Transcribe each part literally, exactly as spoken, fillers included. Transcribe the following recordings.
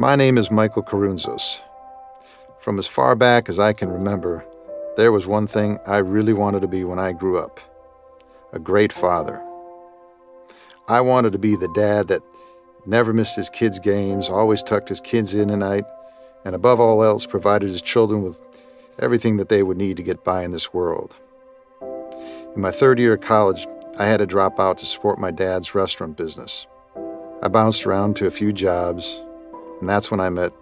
My name is Michael Karountzos. From as far back as I can remember, there was one thing I really wanted to be when I grew up, a great father. I wanted to be the dad that never missed his kids' games, always tucked his kids in at night, and above all else provided his children with everything that they would need to get by in this world. In my third year of college, I had to drop out to support my dad's restaurant business. I bounced around to a few jobs, and that's when I met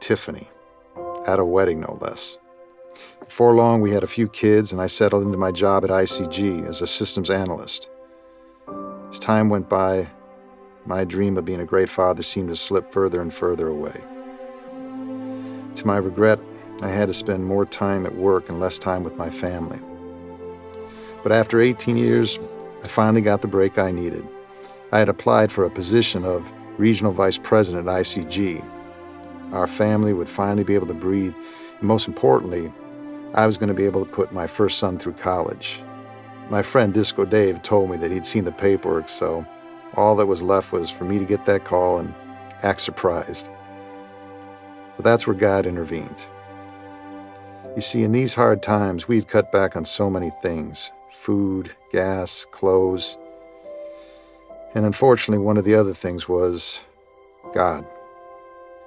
Tiffany, at a wedding no less. Before long, we had a few kids, and I settled into my job at I C G as a systems analyst. As time went by, my dream of being a great father seemed to slip further and further away. To my regret, I had to spend more time at work and less time with my family. But after eighteen years, I finally got the break I needed. I had applied for a position of regional vice president at I C G. Our family would finally be able to breathe, and most importantly, I was going to be able to put my first son through college. My friend Disco Dave told me that he'd seen the paperwork, so all that was left was for me to get that call and act surprised. But that's where God intervened. You see, in these hard times, we'd cut back on so many things: food, gas, clothes. And unfortunately, one of the other things was God.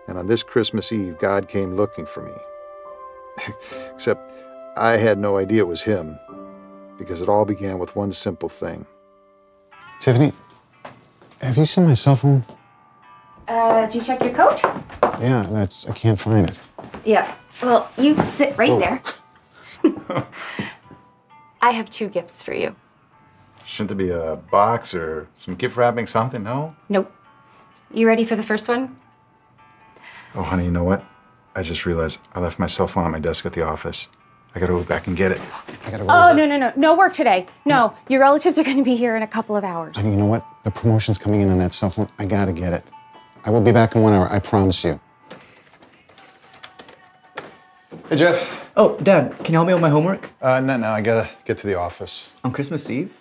And on this Christmas Eve, God came looking for me. Except I had no idea it was him, because it all began with one simple thing. Tiffany, have you seen my cell phone? Uh, did you check your coat? Yeah, that's, I can't find it. Yeah. Well, you sit right Whoa. there. I have two gifts for you. Shouldn't there be a box or some gift wrapping, something, no? Nope. You ready for the first one? Oh, honey, you know what? I just realized I left my cell phone on my desk at the office. I gotta go back and get it. I gotta go Oh, no, no, no. No work today. No, your relatives are gonna be here in a couple of hours. Honey, you know what? The promotion's coming in on that cell phone. I gotta get it. I will be back in one hour, I promise you. Hey, Jeff. Oh, Dad, can you help me with my homework? Uh, no, no, I gotta get to the office. On Christmas Eve?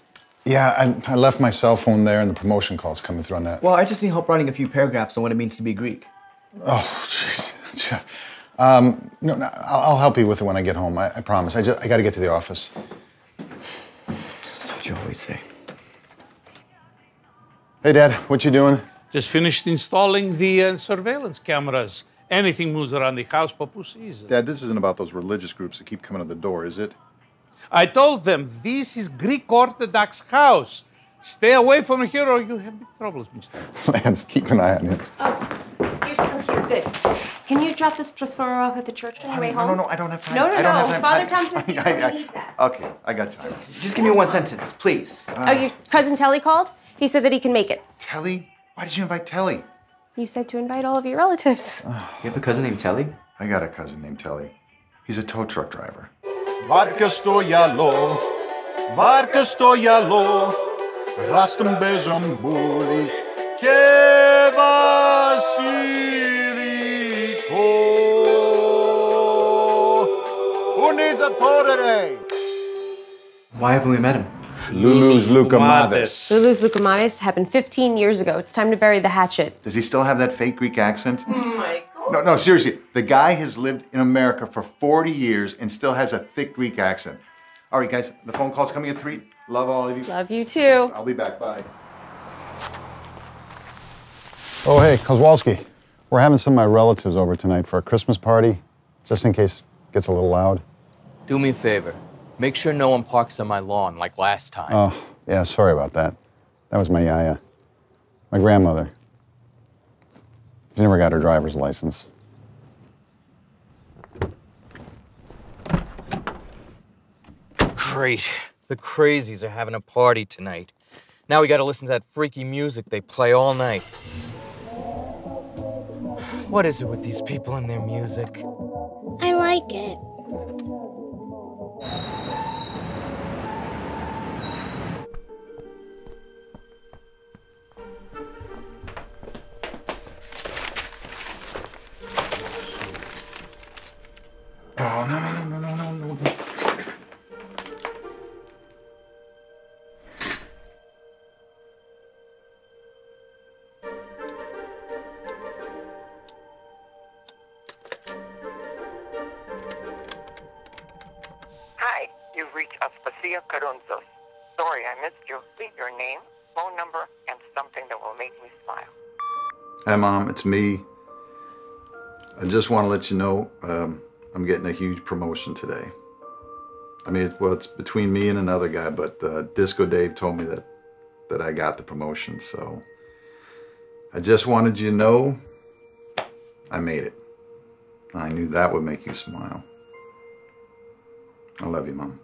Yeah, I, I left my cell phone there and the promotion call's coming through on that. Well, I just need help writing a few paragraphs on what it means to be Greek. Oh, geez, Jeff. Um, no, no, I'll, I'll help you with it when I get home, I, I promise. I just, I gotta get to the office. That's what you always say. Hey, Dad, what you doing? Just finished installing the uh, surveillance cameras. Anything moves around the house, Papou sees it. Dad, this isn't about those religious groups that keep coming to the door, is it? I told them, this is Greek Orthodox house. Stay away from here or you have big troubles, mister. Lance, keep an eye on him. Oh, you're still here, good. Can you drop this prosfora off at the church on your way home? No, no, no, I don't have time. No, no, I don't no, have time. Father Thompson says you need that. Okay, I got time. Just, just give me one sentence, please. Uh, oh, your cousin Telly called? He said that he can make it. Telly? Why did you invite Telly? You said to invite all of your relatives. You have a cousin named Telly? I got a cousin named Telly. He's a tow truck driver. Varka stojalo, varka stojalo, rastom bezom bulik, ke vasiliko, unizatorere. Why haven't we met him? Lulu's Loukoumades. Lulu's Loukoumades happened fifteen years ago. It's time to bury the hatchet. Does he still have that fake Greek accent? Oh my God. No, no, seriously. The guy has lived in America for forty years and still has a thick Greek accent. All right, guys, the phone call's coming at three. Love all of you. Love you too. I'll be back. Bye. Oh, hey, Kozlowski. We're having some of my relatives over tonight for a Christmas party, just in case it gets a little loud. Do me a favor. Make sure no one parks on my lawn like last time. Oh, yeah, sorry about that. That was my yaya, my grandmother. She never got her driver's license. Great. The crazies are having a party tonight. Now we gotta listen to that freaky music they play all night. What is it with these people and their music? I like it. Oh, no, no, no, no, no, no, no. You've reached Aspasia Karountzos. Sorry I missed you. Leave your name, phone number, and something that will make me smile. Hi, Mom. It's me. I just want to let you know um, I'm getting a huge promotion today. I mean, well, it's between me and another guy, but uh, Disco Dave told me that, that I got the promotion, so I just wanted you to know I made it. I knew that would make you smile. I love you, Mom.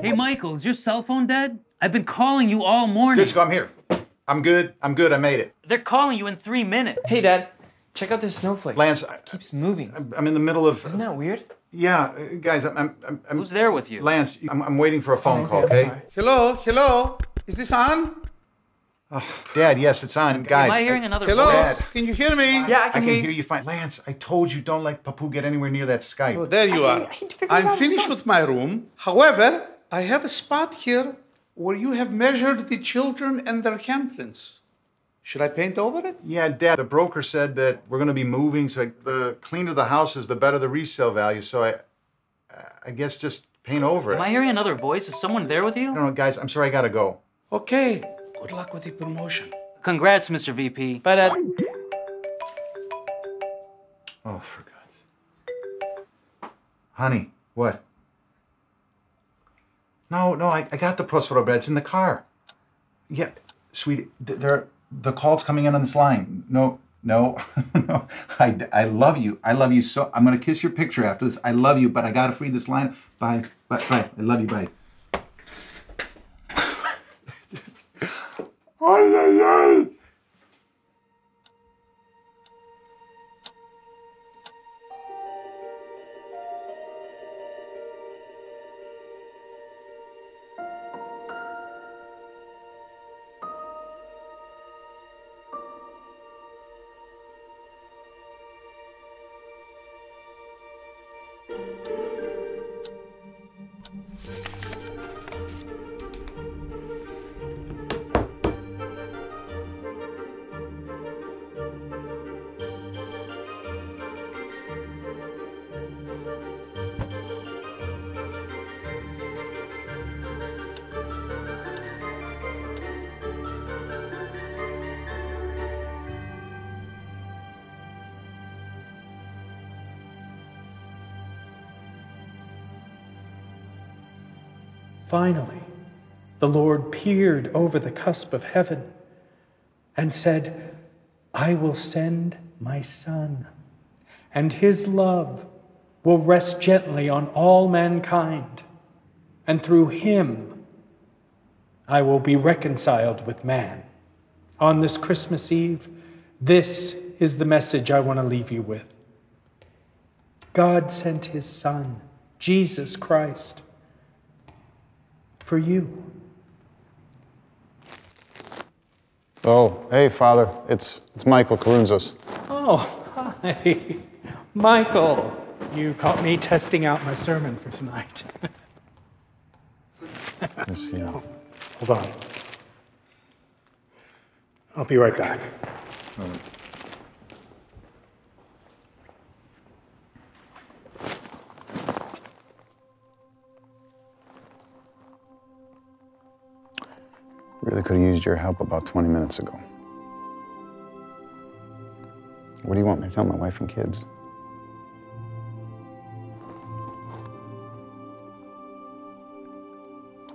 Hey, Michael, is your cell phone dead? I've been calling you all morning. Disco, I'm here. I'm good. I'm good. I made it. They're calling you in three minutes. Hey, Dad, check out this snowflake. Lance, it I, keeps moving. I, I'm in the middle of. Isn't that weird? Yeah, guys, I'm. I'm, I'm Who's there with you? Lance, I'm, I'm waiting for a phone oh, call. Okay. okay? Hello, hello. Is this on? Oh, Dad, yes, it's on. Guys, am I hearing I, another hello? Voice? Hello, can you hear me? Yeah, I can, I can hear, you. hear you fine. Lance, I told you don't let Papou get anywhere near that Skype. Oh, there you I are. Can, I'm finished with my room. However, I have a spot here where you have measured the children and their handprints. Should I paint over it? Yeah, Dad, the broker said that we're going to be moving, so the cleaner the house is, the better the resale value, so I, I guess just paint over it. Am I hearing another voice? Is someone there with you? No, no, guys, I'm sorry, I gotta go. Okay. Good luck with the promotion. Congrats, Mister V P. But, uh... Oh, for God's... Honey, what? No, no, I, I got the prosfora bread. It's in the car. Yeah, sweetie, there, the call's coming in on this line. No, no, no. I, I love you. I love you so... I'm going to kiss your picture after this. I love you, but I got to free this line. Bye, bye, bye. I love you, bye. Oh, finally, the Lord peered over the cusp of heaven and said, I will send my son, and his love will rest gently on all mankind, and through him I will be reconciled with man. On this Christmas Eve, this is the message I want to leave you with. God sent his son, Jesus Christ, for you. Oh, hey, Father. It's it's Michael Karountzos. Oh, hi. Michael, you caught me testing out my sermon for tonight. Let's see. Oh, hold on. I'll be right back. All right. Really could have used your help about twenty minutes ago. What do you want me to tell my wife and kids?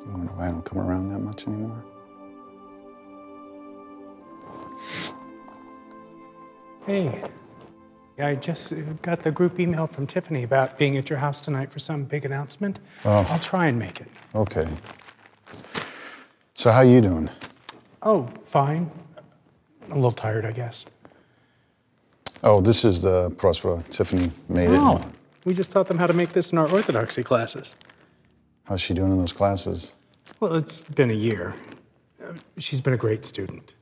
You wonder why I don't come around that much anymore? Hey, I just got the group email from Tiffany about being at your house tonight for some big announcement. Oh. I'll try and make it. Okay. So how you doing? Oh, fine. A little tired, I guess. Oh, this is the prosfora. Tiffany made it. Oh, we just taught them how to make this in our orthodoxy classes. How's she doing in those classes? Well, it's been a year. She's been a great student.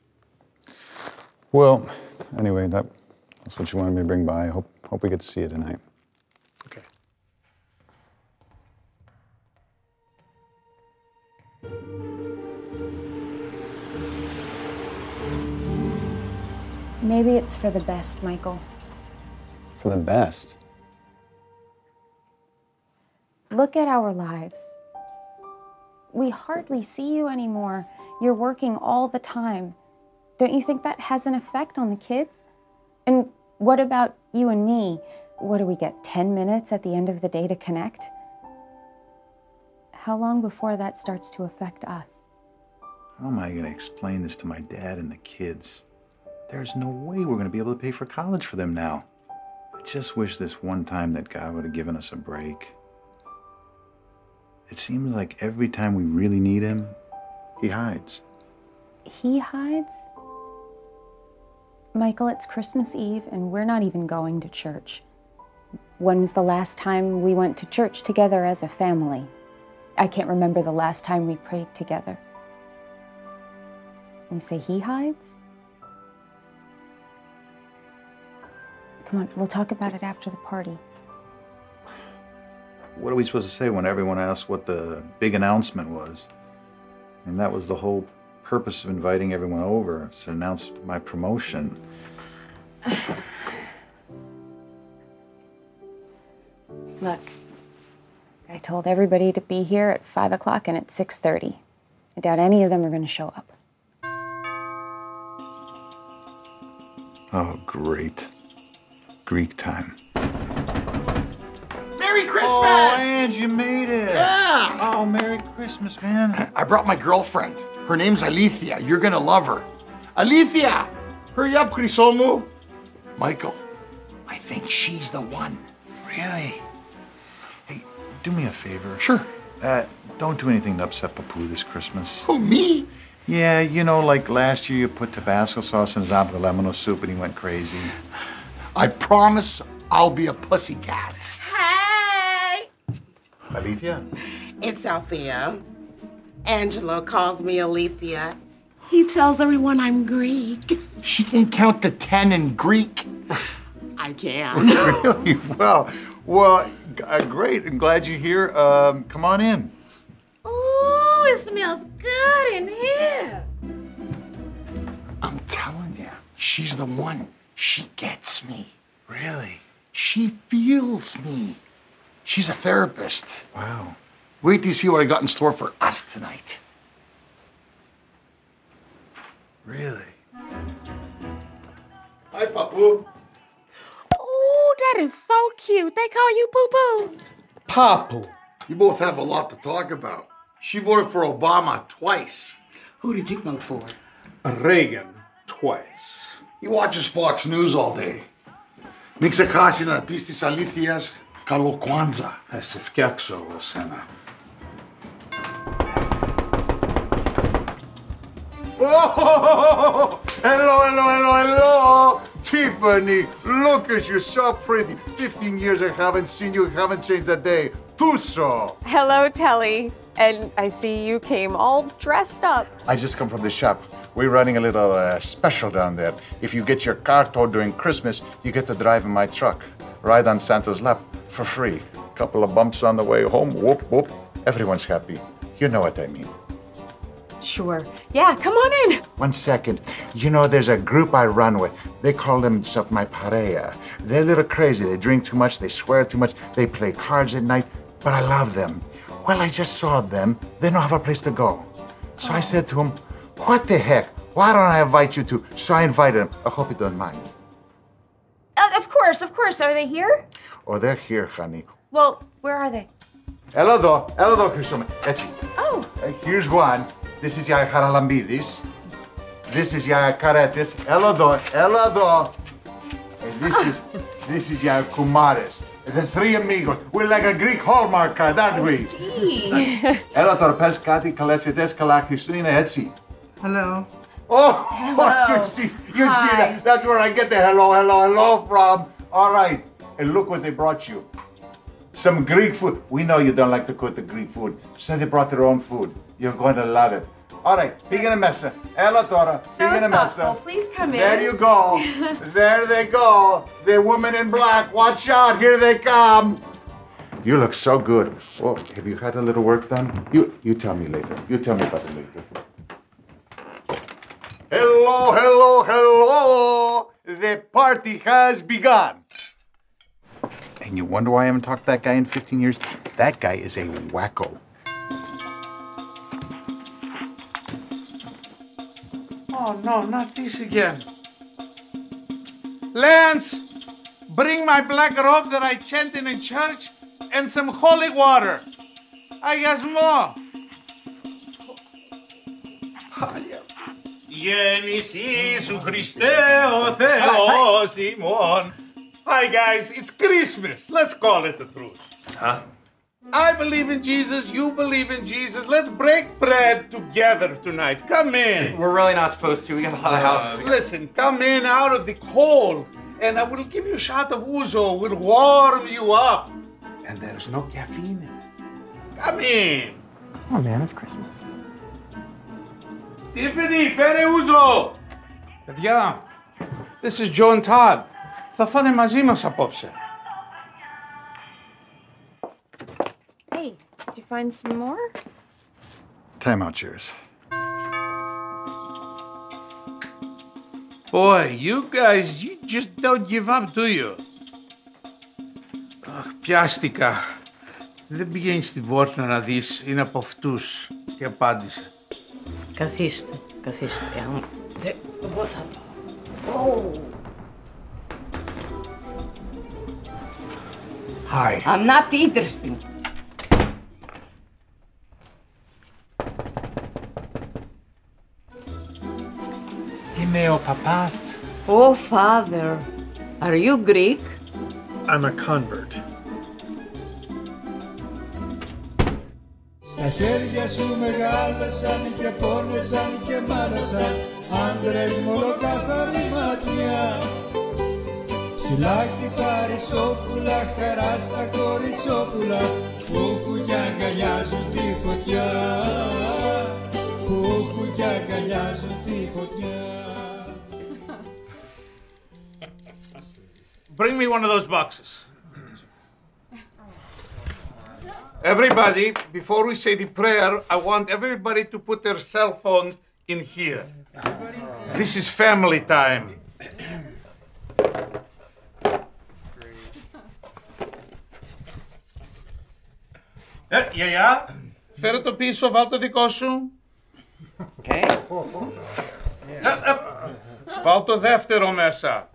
Well, anyway, that, that's what you wanted me to bring by. I hope, hope we get to see you tonight. Okay. Maybe it's for the best, Michael. for the best. Look at our lives. We hardly see you anymore. You're working all the time. Don't you think that has an effect on the kids? And what about you and me? What do we get, ten minutes at the end of the day to connect? How long before that starts to affect us? How am I gonna explain this to my dad and the kids? There's no way we're gonna be able to pay for college for them now. I just wish this one time that God would have given us a break. It seems like every time we really need him, he hides. He hides? Michael, it's Christmas Eve and we're not even going to church. When was the last time we went to church together as a family? I can't remember the last time we prayed together. You say he hides? Come on, we'll talk about it after the party. What are we supposed to say when everyone asks what the big announcement was? And that was the whole purpose of inviting everyone over, is to announce my promotion. Look, I told everybody to be here at five o'clock and at six thirty. I doubt any of them are gonna show up. Oh, great. Greek time. Merry Christmas! Oh, and you made it! Yeah! Oh, Merry Christmas, man. I brought my girlfriend. Her name's Alithia. You're gonna love her. Alithia! Hurry up, Chrysomu! Michael, I think she's the one. Really? Hey, do me a favor. Sure. Uh, don't do anything to upset Papou this Christmas. Who, me? Yeah, you know, like last year you put Tabasco sauce in his lemono soup and he went crazy. I promise I'll be a pussycat. Hey! Alithia? It's Althea. Angelo calls me Alithia. He tells everyone I'm Greek. She can count to ten in Greek. I can. Really? Well, well, uh, great. I'm glad you're here. Um, come on in. Ooh, it smells good in here. I'm telling you, she's the one. She gets me. Really? She feels me. She's a therapist. Wow. Wait till you see what I got in store for us tonight. Really? Hi, Papou. Oh, that is so cute. They call you Poo-Poo. Papou. You both have a lot to talk about. She voted for Obama twice. Who did you vote for? Reagan twice. He watches Fox News all day. Mixakasis na pis tis Alithiyas kalo Kwanzaa. Ας ευκιάξω εσένα. Oh, hello, hello, hello, hello! Tiffany, look at you, so pretty. fifteen years I haven't seen you, haven't changed a day. Tuso! Hello, Telly. And I see you came all dressed up. I just come from the shop. We're running a little uh, special down there. If you get your car towed during Christmas, you get to drive in my truck. Ride on Santa's lap for free. Couple of bumps on the way home, whoop, whoop. Everyone's happy. You know what I mean. Sure. Yeah, come on in. One second. You know, there's a group I run with. They call themselves my pareja. They're a little crazy. They drink too much. They swear too much. They play cards at night. But I love them. Well, I just saw them. They don't have a place to go. So oh. I said to them, what the heck? Why don't I invite you two? So I invited them. I hope you don't mind. Uh, of course, of course. Are they here? Oh, they're here, honey. Well, where are they? Hello, hello, Christoma. That's it. Oh. Uh, here's one. This is Yaya Haralambidis. This is Yaya Karetis. Hello, hello. And this is, this is Yaya Kumaris. The three amigos. We're like a Greek hallmark card, aren't we? See. Hello. Oh, hello. You see, you Hi. see that? That's where I get the hello, hello, hello from. All right, and look what they brought you. Some Greek food. We know you don't like to cook the Greek food, so they brought their own food. You're going to love it. All right, πήγαινε μέσα. Έλα τώρα, πήγαινε μέσα. Please come in. There you go. There they go. The woman in black. Watch out. Here they come. You look so good. Oh, have you had a little work done? You, you tell me later. You tell me about it later. Hello, hello, hello. The party has begun. and you wonder why I haven't talked to that guy in fifteen years? That guy is a wacko. Oh no, not this again. Lance, bring my black robe that I chanted in church and some holy water. I guess more. Γεννησί σου Χριστέ ο Θεός ημών. Hi guys, it's Christmas. Let's call it the truth. Huh? I believe in Jesus, you believe in Jesus. Let's break bread together tonight. Come in. We're really not supposed to. We got a lot of houses. Uh, listen, come in out of the cold and I will give you a shot of ouzo. We'll warm you up. And there's no caffeine in it. Come in. Come on, man, it's Christmas. Tiffany, fere ouzo. Παιδιά, this is John Todd. Θα φάνε μαζί μας απόψε. Hey, did you find some more? Time out, cheers. Boy, you guys, you just don't give up, do you? Αχ, πιάστηκα. Δεν πηγαίνεις στην πόρτα να δεις, είναι από αυτούς. Και απάντησε. Καθίστε, καθίστε. Εγώ θα πάω. Hi. I'm not interested. Είμαι ο παπάς. Oh, father. Are you Greek? I'm a convert. Στα χέρια σου μεγάλασαν και πόρνεσαν και μάλασαν άντρες μολοκαθαρή ματιά. Ψηλά κυπαρισόπουλα, χαρά στα κοριτσόπουλα ούχου κι αγκαλιάζουν τη φωτιά. Ούχου κι αγκαλιάζουν τη φωτιά. Bring me one of those boxes. Everybody, before we say the prayer, I want everybody to put their cell phone in here. This is family time. Ε, γιαγιά, φέρε το πίσω, βάλ το δικό σου. Βάλ το δεύτερο μέσα.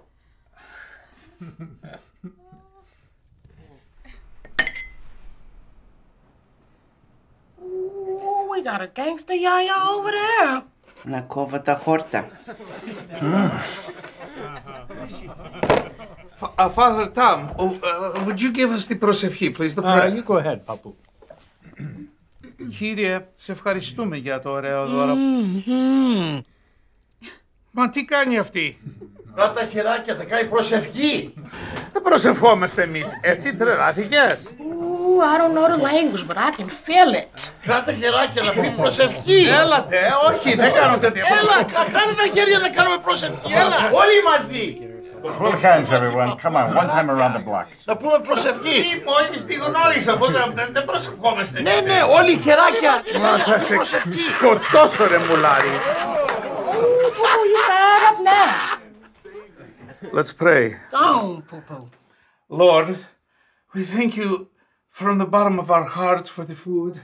We got a gangster yaya over there. Να κόβω τα χόρτα. Father Tom, would you give us the προσευχή, please? The prayer. You go ahead, Papou. Κύριε, σε ευχαριστούμε για το ωραίο δώρο. Μα τι κάνει αυτή? Ράτα χεράκια, θα κάνει προσευχή. Δεν προσευχόμαστε εμείς, έτσι τρελάθηκες. Ooh, I don't know the language, but I can feel it. Κράτα χεράκια να πει προσευχή. Έλατε, όχι, δεν κάνω τέτοια. Έλα, κράτα τα χέρια να κάνουμε προσευχή, έλα. Όλοι μαζί. Hold hands, everyone. Come on, one time around the block. Να πούμε προσευχή. Μόλις τη γνώρισα, δεν προσευχόμαστε. Ναι, ναι, όλοι χεράκια. Μα θα σε σκοτώσω, ρε μουλάρι. Let's pray. Oh, Papou. Lord, we thank you from the bottom of our hearts for the food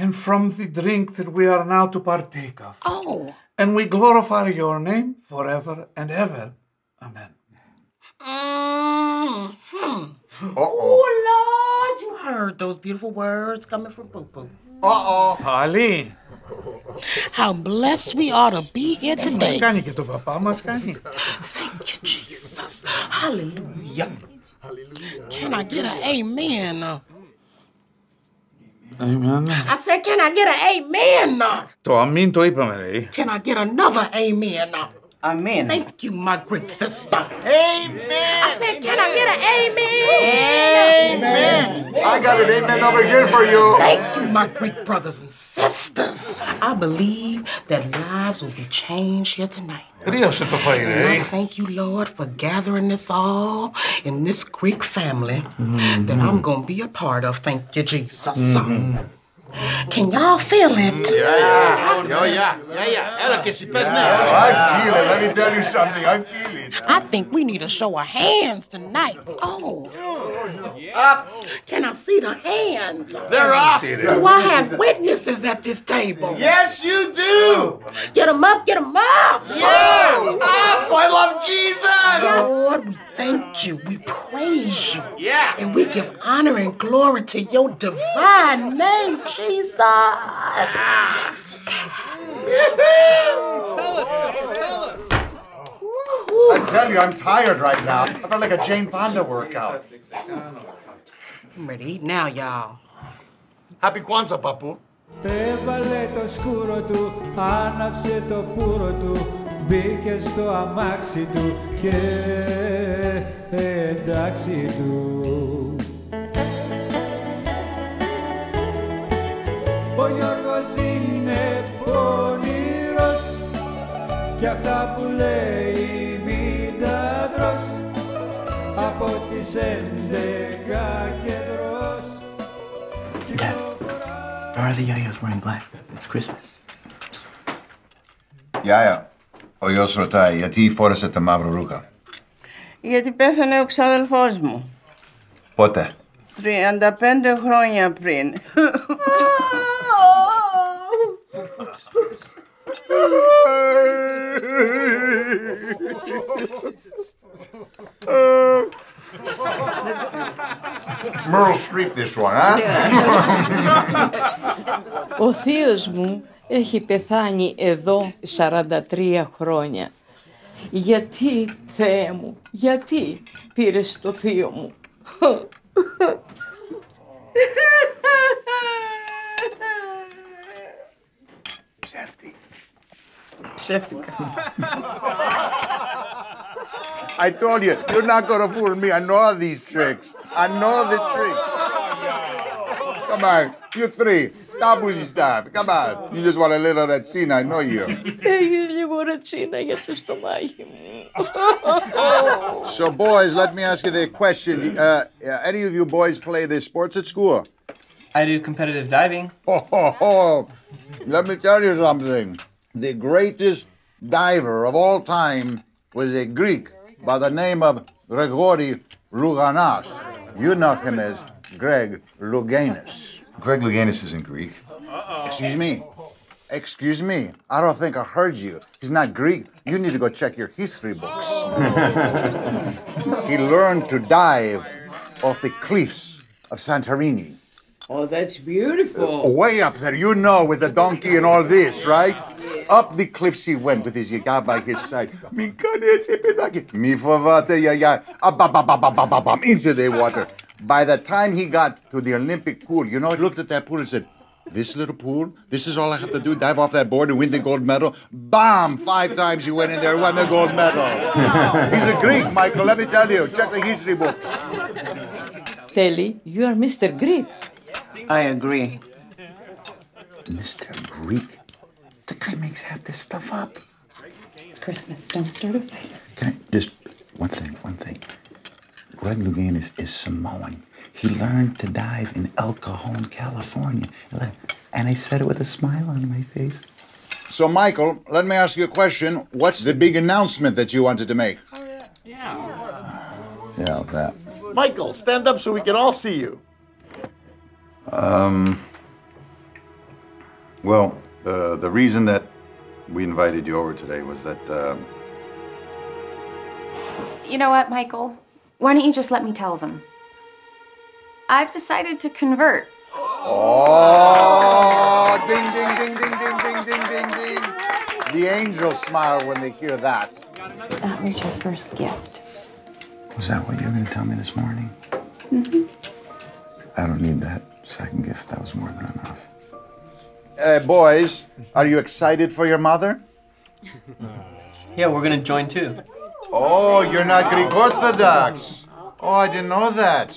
and from the drink that we are now to partake of. Oh. And we glorify your name forever and ever. Amen. Mm-hmm. Uh-oh. Oh, Lord, you heard those beautiful words coming from Papou. Uh-oh. Holly. How blessed we are to be here today. Thank you, Jesus. Hallelujah. Hallelujah. Can I get an amen? Amen. I said, can I get an amen? To amen to ipamere. Can I get another amen? Amen. Thank you, my great sister. Amen. I said, can I get an amen? Amen. Amen. I got an amen over here for you. Thank you, my great brothers and sisters. I believe that lives will be changed here tonight. And I thank you, Lord, for gathering us all in this Greek family mm-hmm. that I'm going to be a part of. Thank you, Jesus. Mm-hmm. Can y'all feel it? Yeah, yeah, oh, yeah, yeah, yeah. yeah. I feel it. Let me tell you something. I feel it. I think we need a show of hands tonight. Oh. Up. Can I see the hands? They're up. Do I have witnesses at this table? Yes, you do. Get them up, get them up. Yes, oh. Up. I love Jesus. Lord, we thank you. We praise you. Yeah. And we give honor and glory to your divine name, Jesus. Ah. Tell us, tell us. I tell you, I'm tired right now. I felt like a Jane Fonda workout. I'm ready to eat now, y'all. Happy Kwanzaa, Papou. Κι αυτά που λέει μητάδρος από τις έντεκα κέντρος. Why are the yayos wearing black? It's Christmas. Γιάια, ο γιος ρωτάει γιατί φόρεσε τα μαύρο ρούχα. Γιατί πέθανε ο ξαδελφός μου. Πότε? τριάντα πέντε χρόνια πριν. uh, Meryl Streep this one, huh? Ο θείος μου έχει πεθάνει εδώ σαράντα τρία χρόνια. Γιατί, Θεέ μου, γιατί πήρες το θείο μου? Ψεύτη. Ψεύτηκα. I told you, you're not gonna fool me. I know these tricks. I know the tricks. Come on, you three. Stop with your stuff. Come on. You just want a little retsina, I know you. Έχεις λίγο retsina για το στομάχι μου. So, boys, let me ask you the question. Uh, uh, any of you boys play the sports at school? I do competitive diving. Oh, oh, oh. Let me tell you something. The greatest diver of all time was a Greek by the name of Grigori Louganas. You know him as Greg Louganis. Greg Louganis isn't Greek. Uh-oh. Excuse me. Excuse me. I don't think I heard you. He's not Greek. You need to go check your history books. Oh. He learned to dive off the cliffs of Santorini. Oh, that's beautiful. Uh, way up there, you know, with the donkey and all this, right? Up the cliffs he went with his yaya by his side. Μην κάνετε παιδάκι. Μη φοβάτε γιαγιά. Into the water. By the time he got to the Olympic pool, you know, he looked at that pool and said, this little pool, this is all I have to do, dive off that board and win the gold medal. Bam! Five times he went in there and won the gold medal. He's a Greek, Michael, let me tell you. Check the history books. Telly, you are Mister Greek. I agree. Mister Greek? The guy makes half this stuff up. It's Christmas. Don't start a fight. Can I just... One thing, one thing. Greg Louganis is Samoan. He learned to dive in El Cajon, California. And I said it with a smile on my face. So, Michael, let me ask you a question. What's the big announcement that you wanted to make? Oh, yeah. Yeah. Yeah, that. Michael, stand up so we can all see you. Um, well, uh, the reason that we invited you over today was that, uh... You know what, Michael? Why don't you just let me tell them? I've decided to convert. Oh! Ding, ding, ding, ding, ding, ding, ding, ding, ding. The angels smile when they hear that. That was your first gift. Was that what you were going to tell me this morning? Mm-hmm. I don't need that second gift. That was more than enough. Uh, boys, are you excited for your mother? Yeah, we're going to join too. Oh, you're not Greek Orthodox. Oh, I didn't know that.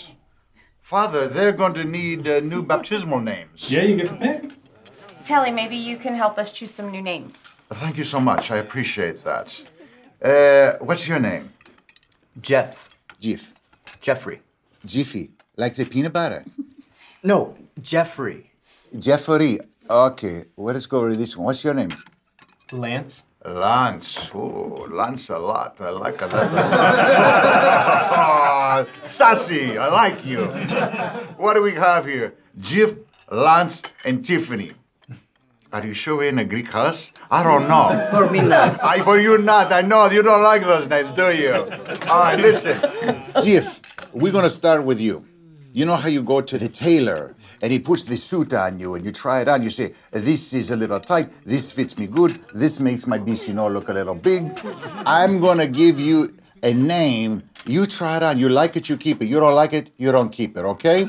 Father, they're going to need uh, new baptismal names. Yeah, you get to pick. Telly, maybe you can help us choose some new names. Thank you so much. I appreciate that. Uh, what's your name? Jeff. Jeff. Jeffrey. Jiffy. Like the peanut butter? No, Jeffrey. Jeffrey. Okay, let's go over to this one. What's your name? Lance. Lance, oh, Lance a lot. I like a lot of Lance. Oh, sassy, I like you. What do we have here? Jeff, Lance, and Tiffany. Are you sure we're in a Greek house? I don't know. For me not. I, for you not, I know. You don't like those names, do you? All right, listen. Jeff, we're gonna start with you. You know how you go to the tailor and he puts the suit on you and you try it on, you say, this is a little tight, this fits me good, this makes my bichinot look a little big. I'm gonna give you a name, you try it on, you like it, you keep it, you don't like it, you don't keep it, okay?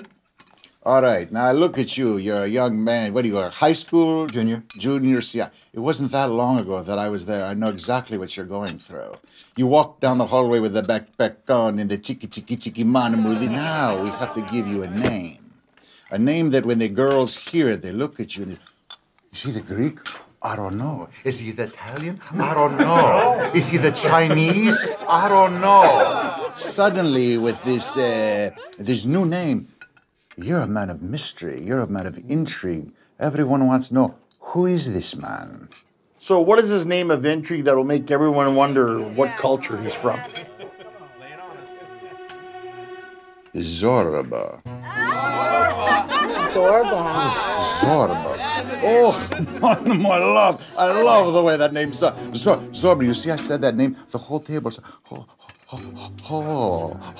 All right, now I look at you, you're a young man, what are you, high school? Junior. Junior, yeah. It wasn't that long ago that I was there, I know exactly what you're going through. You walk down the hallway with the backpack on and the chicky chicky chicky manamuthi. Now we have to give you a name. A name that when the girls hear it, they look at you and they, is he the Greek? I don't know. Is he the Italian? I don't know. Is he the Chinese? I don't know. Suddenly, with this, uh, this new name, you're a man of mystery. You're a man of intrigue. Everyone wants to know, who is this man? So what is his name of intrigue that will make everyone wonder what culture he's from? Zorba. Zorba. Zorba. Oh, my love. I love the way that name sounds. Zorba, you see, I said that name. The whole table said, oh, oh, oh,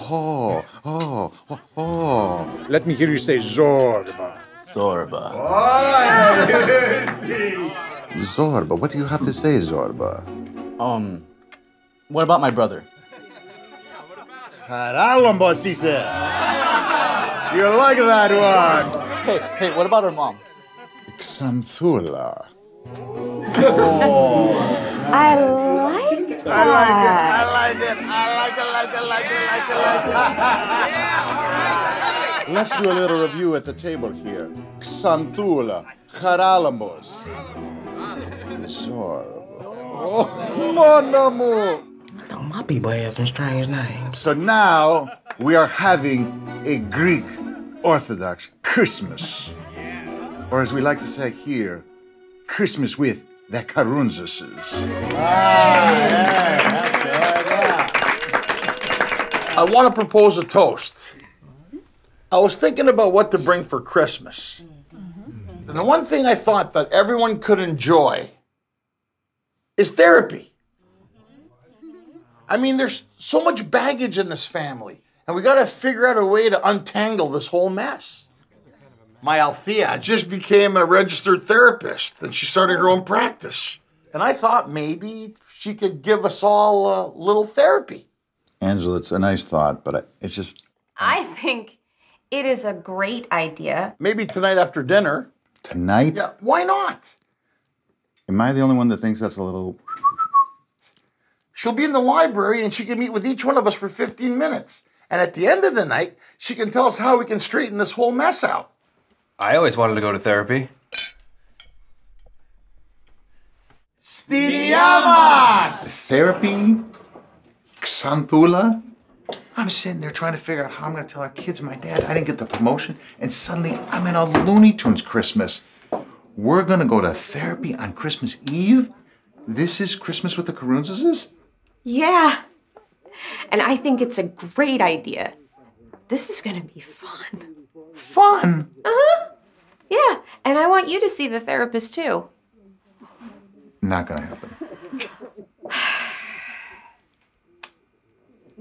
oh, oh, oh, oh. Let me hear you say Zorba. Zorba. Oh, yes. Zorba. What do you have to say, Zorba? Um, what about my brother? Haralambos, he said. You like that one. Hey, hey, what about her mom? Xanthoula. Oh. I like that. I like it, I like it, I like it, like it, like it, like it, like it. Yeah, all right. Let's do a little review at the table here. Xanthoula, Haralambos. Oh, mon amour. Don't my people have some strange names. So now we are having a Greek Orthodox Christmas. Yeah. Or as we like to say here, Christmas with the Karountzoses. Wow. Yeah. I want to propose a toast. I was thinking about what to bring for Christmas. Mm-hmm. And the one thing I thought that everyone could enjoy is therapy. I mean, there's so much baggage in this family, and we got to figure out a way to untangle this whole mess. My Alithia just became a registered therapist, and she started her own practice. And I thought maybe she could give us all a little therapy. Angela, it's a nice thought, but it's just... I think it is a great idea. Maybe tonight after dinner. Tonight? Yeah, why not? Am I the only one that thinks that's a little... She'll be in the library and she can meet with each one of us for fifteen minutes. And at the end of the night, she can tell us how we can straighten this whole mess out. I always wanted to go to therapy. Stiriamas! Therapy? Xanthoula? I'm sitting there trying to figure out how I'm gonna tell our kids my dad I didn't get the promotion, and suddenly I'm in a Looney Tunes Christmas. We're gonna go to therapy on Christmas Eve? This is Christmas with the Karountzoses? Yeah, and I think it's a great idea. This is gonna be fun. Fun? Uh-huh, yeah, and I want you to see the therapist too. Not gonna happen.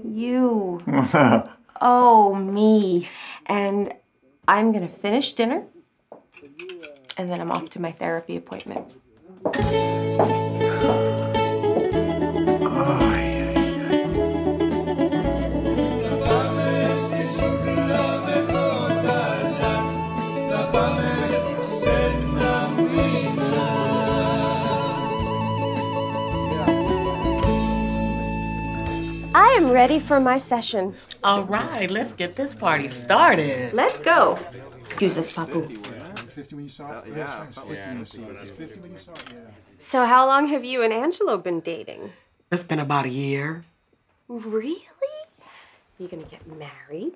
You owe me. And I'm gonna finish dinner, and then I'm off to my therapy appointment. I am ready for my session. All right, let's get this party started. Let's go. Excuse us, Papou. So how long have you and Angelo been dating? It's been about a year. Really? You're gonna get married?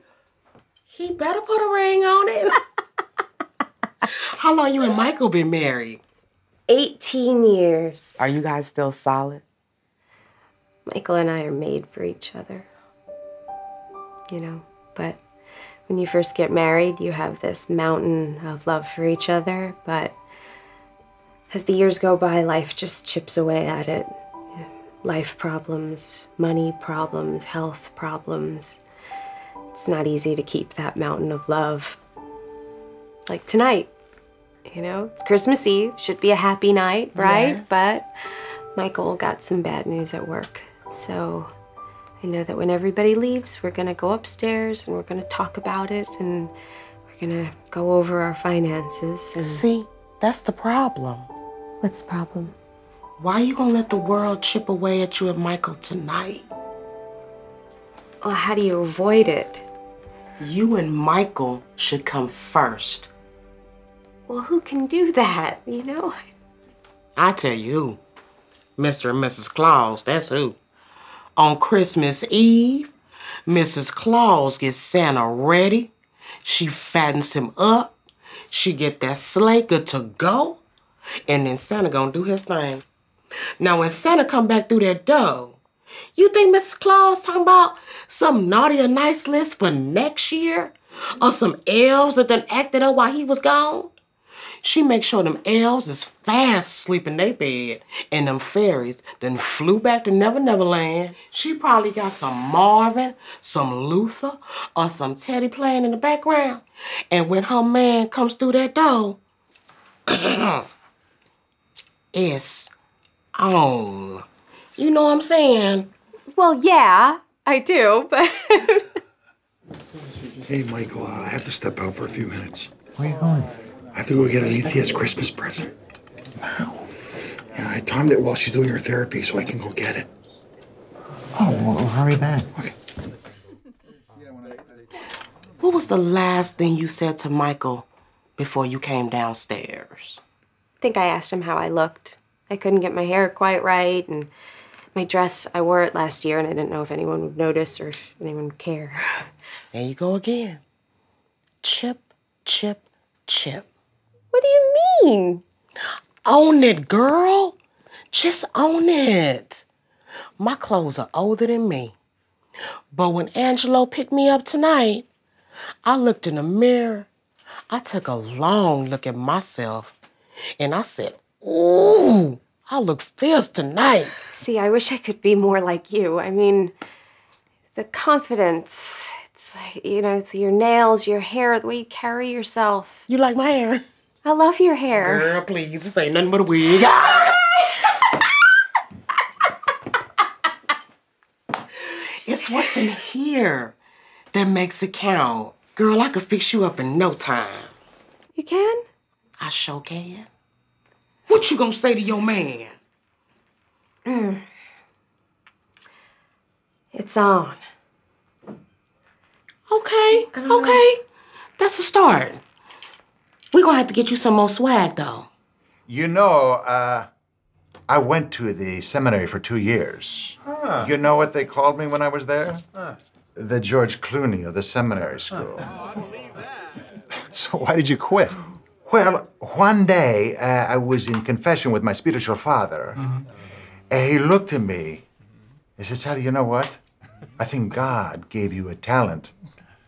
He better put a ring on it. How long you and Michael been married? eighteen years. Are you guys still solid? Michael and I are made for each other. You know, but when you first get married, you have this mountain of love for each other, but as the years go by, life just chips away at it. Life problems, money problems, health problems. It's not easy to keep that mountain of love. Like tonight, you know, it's Christmas Eve, should be a happy night, right? Yes. But Michael got some bad news at work, so I know that when everybody leaves, we're gonna go upstairs and we're gonna talk about it and we're gonna go over our finances. And... See, that's the problem. What's the problem? Why are you gonna let the world chip away at you and Michael tonight? Well, how do you avoid it? You and Michael should come first. Well, who can do that, you know? I tell you who. Mister and Missus Claus, that's who. On Christmas Eve, Missus Claus gets Santa ready. She fattens him up. She get that sleigh good to go. And then Santa gonna do his thing. Now when Santa come back through that door, you think Missus Claus talking about some naughty or nice list for next year? Or some elves that done acted up while he was gone? She make sure them elves is fast asleep in their bed and them fairies then flew back to Never Never Land. She probably got some Marvin, some Luther, or some Teddy playing in the background. And when her man comes through that door, it's on. You know what I'm saying? Well, yeah, I do, but... Hey, Michael, uh, I have to step out for a few minutes. Where are you going? I have to go get Alethia's Christmas present. Wow. Yeah, I timed it while she's doing her therapy so I can go get it. Oh, well, hurry back. Okay. What was the last thing you said to Michael before you came downstairs? I think I asked him how I looked. I couldn't get my hair quite right, and my dress, I wore it last year, and I didn't know if anyone would notice or if anyone would care. There you go again. Chip, chip, chip. What do you mean? Own it, girl. Just own it. My clothes are older than me. But when Angelo picked me up tonight, I looked in the mirror. I took a long look at myself, and I said, ooh, I look fierce tonight. See, I wish I could be more like you. I mean, the confidence, it's, you know, it's your nails, your hair, the way you carry yourself. You like my hair? I love your hair. Girl, please, this ain't nothing but a wig. It's what's in here that makes it count. Girl, I could fix you up in no time. You can? I sure can. What you gonna say to your man? Mm. It's on. Okay, okay. Know. That's a start. We're gonna have to get you some more swag, though. You know, uh, I went to the seminary for two years. Huh. You know what they called me when I was there? Huh. The George Clooney of the seminary school. Huh. Oh, I believe that. So why did you quit? Well, one day, uh, I was in confession with my spiritual father. Mm-hmm. And he looked at me. He said, Sally, you know what? I think God gave you a talent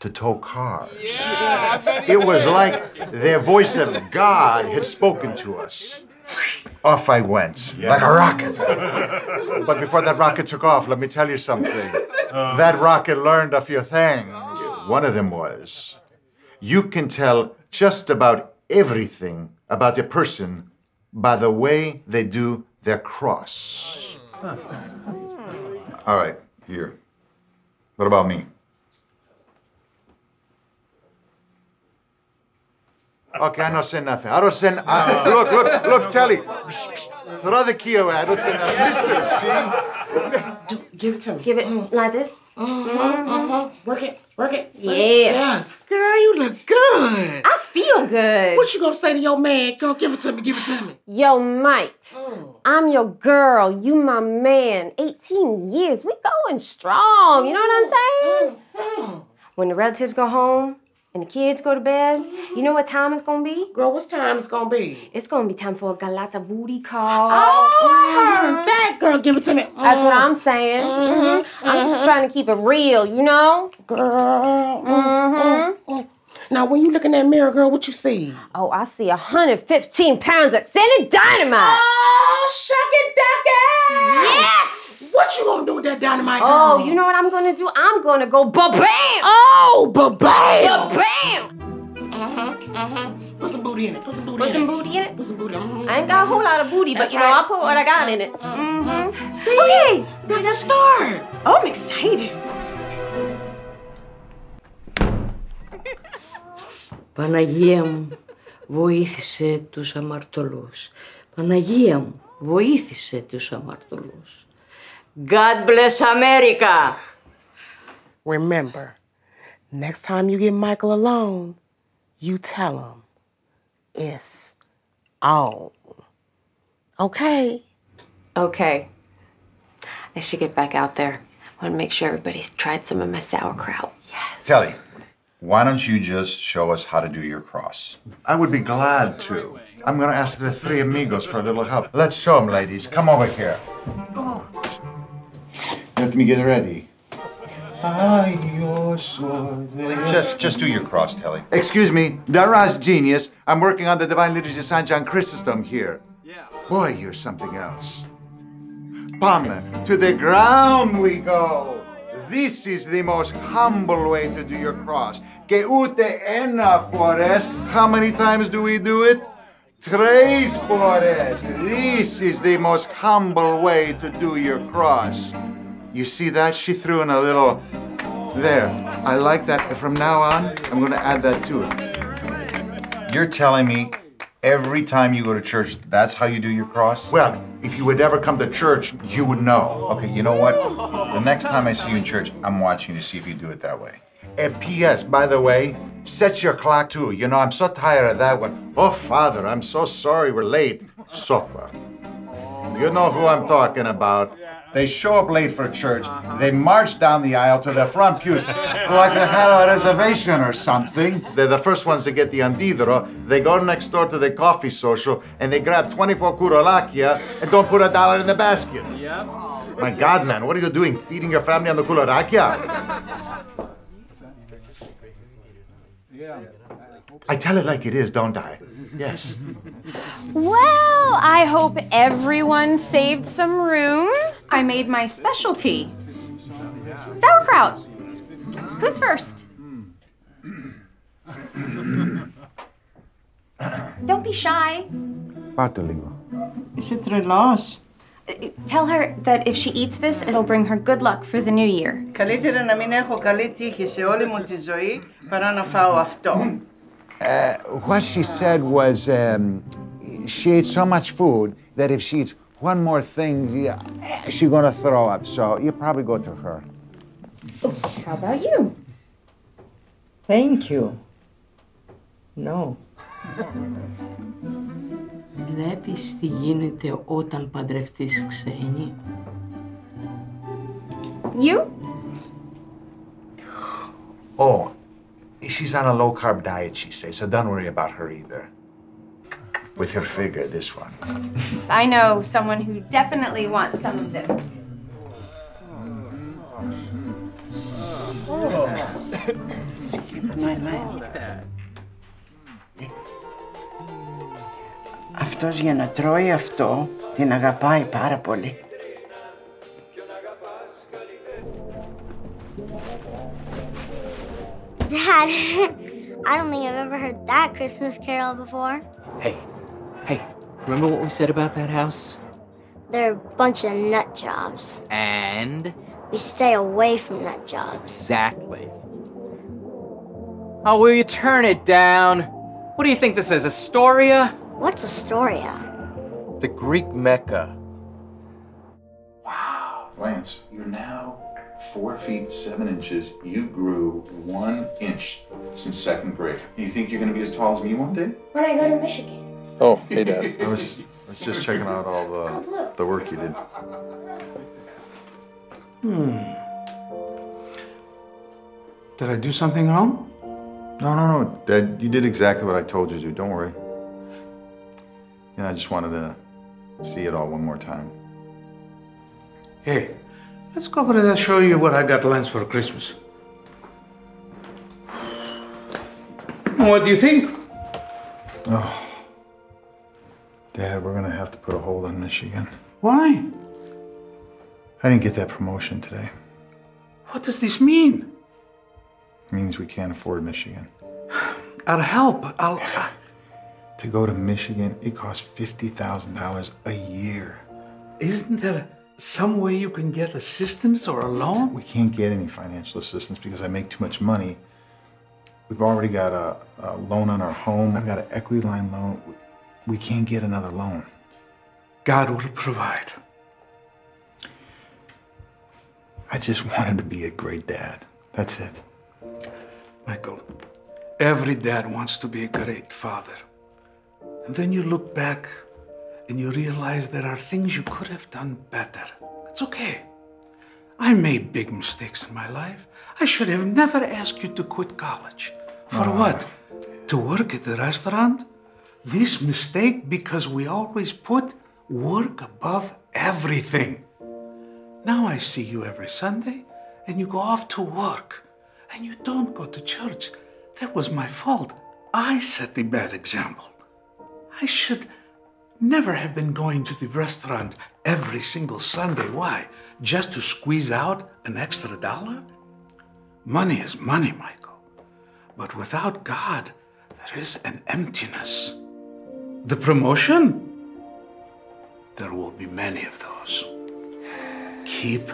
to tow cars. Yeah, it was like the voice of God had spoken to us. Off I went, yes. Like a rocket. But before that rocket took off, let me tell you something. Um. That rocket learned a few things. Oh. One of them was, you can tell just about everything about a person by the way they do their cross. Huh. All right, here. What about me? Okay, I don't say nothing. I don't say nothing. No. Look, look, look, Telly. Throw the key away. I don't say nothing. Mystery, see? Give it to me. Give it like this. Mm-hmm, mm-hmm. Work it, work it. Yeah. Yes. Girl, you look good. I feel good. What you gonna say to your man? Go give it to me, give it to me. Yo, Mike, mm. I'm your girl. You my man. eighteen years, we going strong. You know what I'm saying? Mm-hmm. When the relatives go home, and the kids go to bed. Mm-hmm. You know what time it's gonna be? Girl, what's time it's gonna be? It's gonna be time for a galata booty call. Oh, mm-hmm. That girl, give it to me. Mm-hmm. That's what I'm saying. Mm-hmm. Mm-hmm. I'm just trying to keep it real, you know? Girl. Mm-hmm. Mm-hmm. Now, when you look in that mirror, girl, what you see? Oh, I see one hundred fifteen pounds of scented dynamite. Oh, shucky ducky. Yes. What you gonna do with that dynamite, girl? Oh, you know what I'm gonna do? I'm gonna go ba-bam. Oh, ba-bam. Ba-bam. Uh-huh, uh-huh. Put some booty in it. Put some booty Put in some it. Put some booty in it? Put some booty in it. I ain't got a whole lot of booty, but, that's you know, right. I put what I got in it. Mm-hmm. See? Okay. That's a start. Oh, I'm excited. Παναγία μου, βοήθησε τους αμαρτωλούς. Παναγία μου, βοήθησε τους αμαρτωλούς. God bless America! Remember, next time you get Michael alone, you tell him it's on. Okay? Okay. I should get back out there. I want to make sure everybody's tried some of my sauerkraut. Yes. Tell you. Why don't you just show us how to do your cross? I would be glad to. I'm gonna ask the three amigos for a little help. Let's show them, ladies. Come over here. Oh. Let me get ready. Just, just do your cross, Telly. Excuse me, Dara's genius. I'm working on the Divine Liturgy Saint John Chrysostom here. Boy, you're something else. Pam, to the ground we go. This is the most humble way to do your cross. Que ute ena fores. How many times do we do it? Tres fores. This is the most humble way to do your cross. You see that? She threw in a little... There. I like that. From now on, I'm going to add that to it. You're telling me every time you go to church, that's how you do your cross? Well, if you would ever come to church, you would know. Okay, you know what? The next time I see you in church, I'm watching to see if you do it that way. And P S, by the way, set your clock too. You know, I'm so tired of that one. Oh, Father, I'm so sorry we're late. Sopa. You know who I'm talking about. They show up late for church. They march down the aisle to their front pews like they had a reservation or something. They're the first ones to get the andidro. They go next door to the coffee social and they grab twenty-four Kurolakia and don't put a dollar in the basket. Yep. My God, man, what are you doing? Feeding your family on the Kurolakia? Yeah. I tell it like it is, don't I? Yes. Well, I hope everyone saved some room. I made my specialty. Sauerkraut. Who's first? Don't be shy. Is it trelos? Tell her that if she eats this, it'll bring her good luck for the new year. Καλύτερα να μην έχω καλή τύχη σε όλη μου τη ζωή παρά να φάω αυτό. Uh, what she said was um, she ate so much food that if she eats one more thing, she's gonna throw up. So you probably go to her. Oh, how about you? Thank you. No. Βλέπεις τι γίνεται όταν παντρευτείς ξένη. You? Oh. She's on a low-carb diet, she says, so don't worry about her either. With her figure, this one. I know someone who definitely wants some of this. Αυτός για να τρώει αυτό, την αγαπάει πάρα πολύ. Dad, I don't think I've ever heard that Christmas carol before. Hey, hey, remember what we said about that house? They're a bunch of nut jobs. And? We stay away from nut jobs. Exactly. Oh, will you turn it down? What do you think this is, Astoria? What's Astoria? The Greek Mecca. Wow. Lance, you're now... Four feet, seven inches, you grew one inch since second grade. Do you think you're gonna be as tall as me one day? When I go to Michigan. Oh, hey, Dad. I, was, I was just checking out all the, the work you did. Hmm. Did I do something wrong? No, no, no, Dad, you did exactly what I told you to do, don't worry. And I just wanted to see it all one more time. Hey, let's go over there and show you what I got plans for Christmas. What do you think? Oh, Dad, we're gonna have to put a hold on Michigan. Why? I didn't get that promotion today. What does this mean? It means we can't afford Michigan. I'll help. I'll. I... To go to Michigan, it costs fifty thousand dollars a year. Isn't there some way you can get assistance or a loan? We can't get any financial assistance because I make too much money. We've already got a, a loan on our home. I've got an equity line loan. We can't get another loan. God will provide. I just wanted to be a great dad. That's it. Michael, every dad wants to be a great father. And then you look back and you realize there are things you could have done better. It's okay. I made big mistakes in my life. I should have never asked you to quit college. For uh, what? To work at the restaurant? This mistake because we always put work above everything. Now I see you every Sunday, and you go off to work, and you don't go to church. That was my fault. I set the bad example. I should never have been going to the restaurant every single Sunday. Why? Just to squeeze out an extra dollar? Money is money, Michael. But without God, there is an emptiness. The promotion? There will be many of those. Keep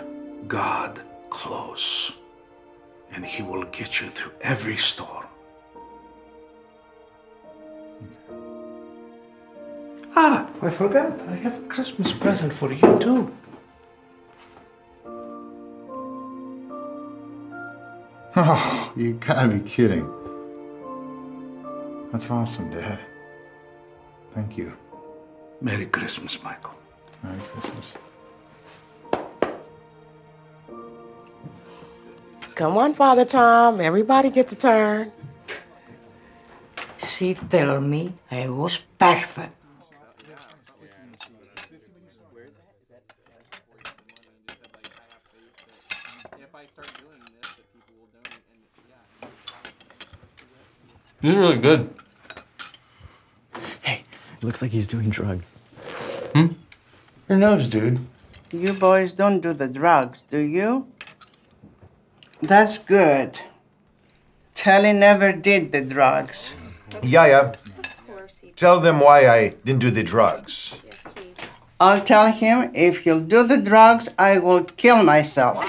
God close, and He will get you through every storm. Okay. Ah, I forgot. I have a Christmas present for you, too. Oh, you gotta be kidding. That's awesome, Dad. Thank you. Merry Christmas, Michael. Merry Christmas. Come on, Father Tom. Everybody gets a turn. She told me I was perfect. This is really good. Hey, it looks like he's doing drugs. Hmm? Your nose, dude. You boys don't do the drugs, do you? That's good. Telly never did the drugs. Yaya, tell them why I didn't do the drugs. I'll tell him if he'll do the drugs, I will kill myself.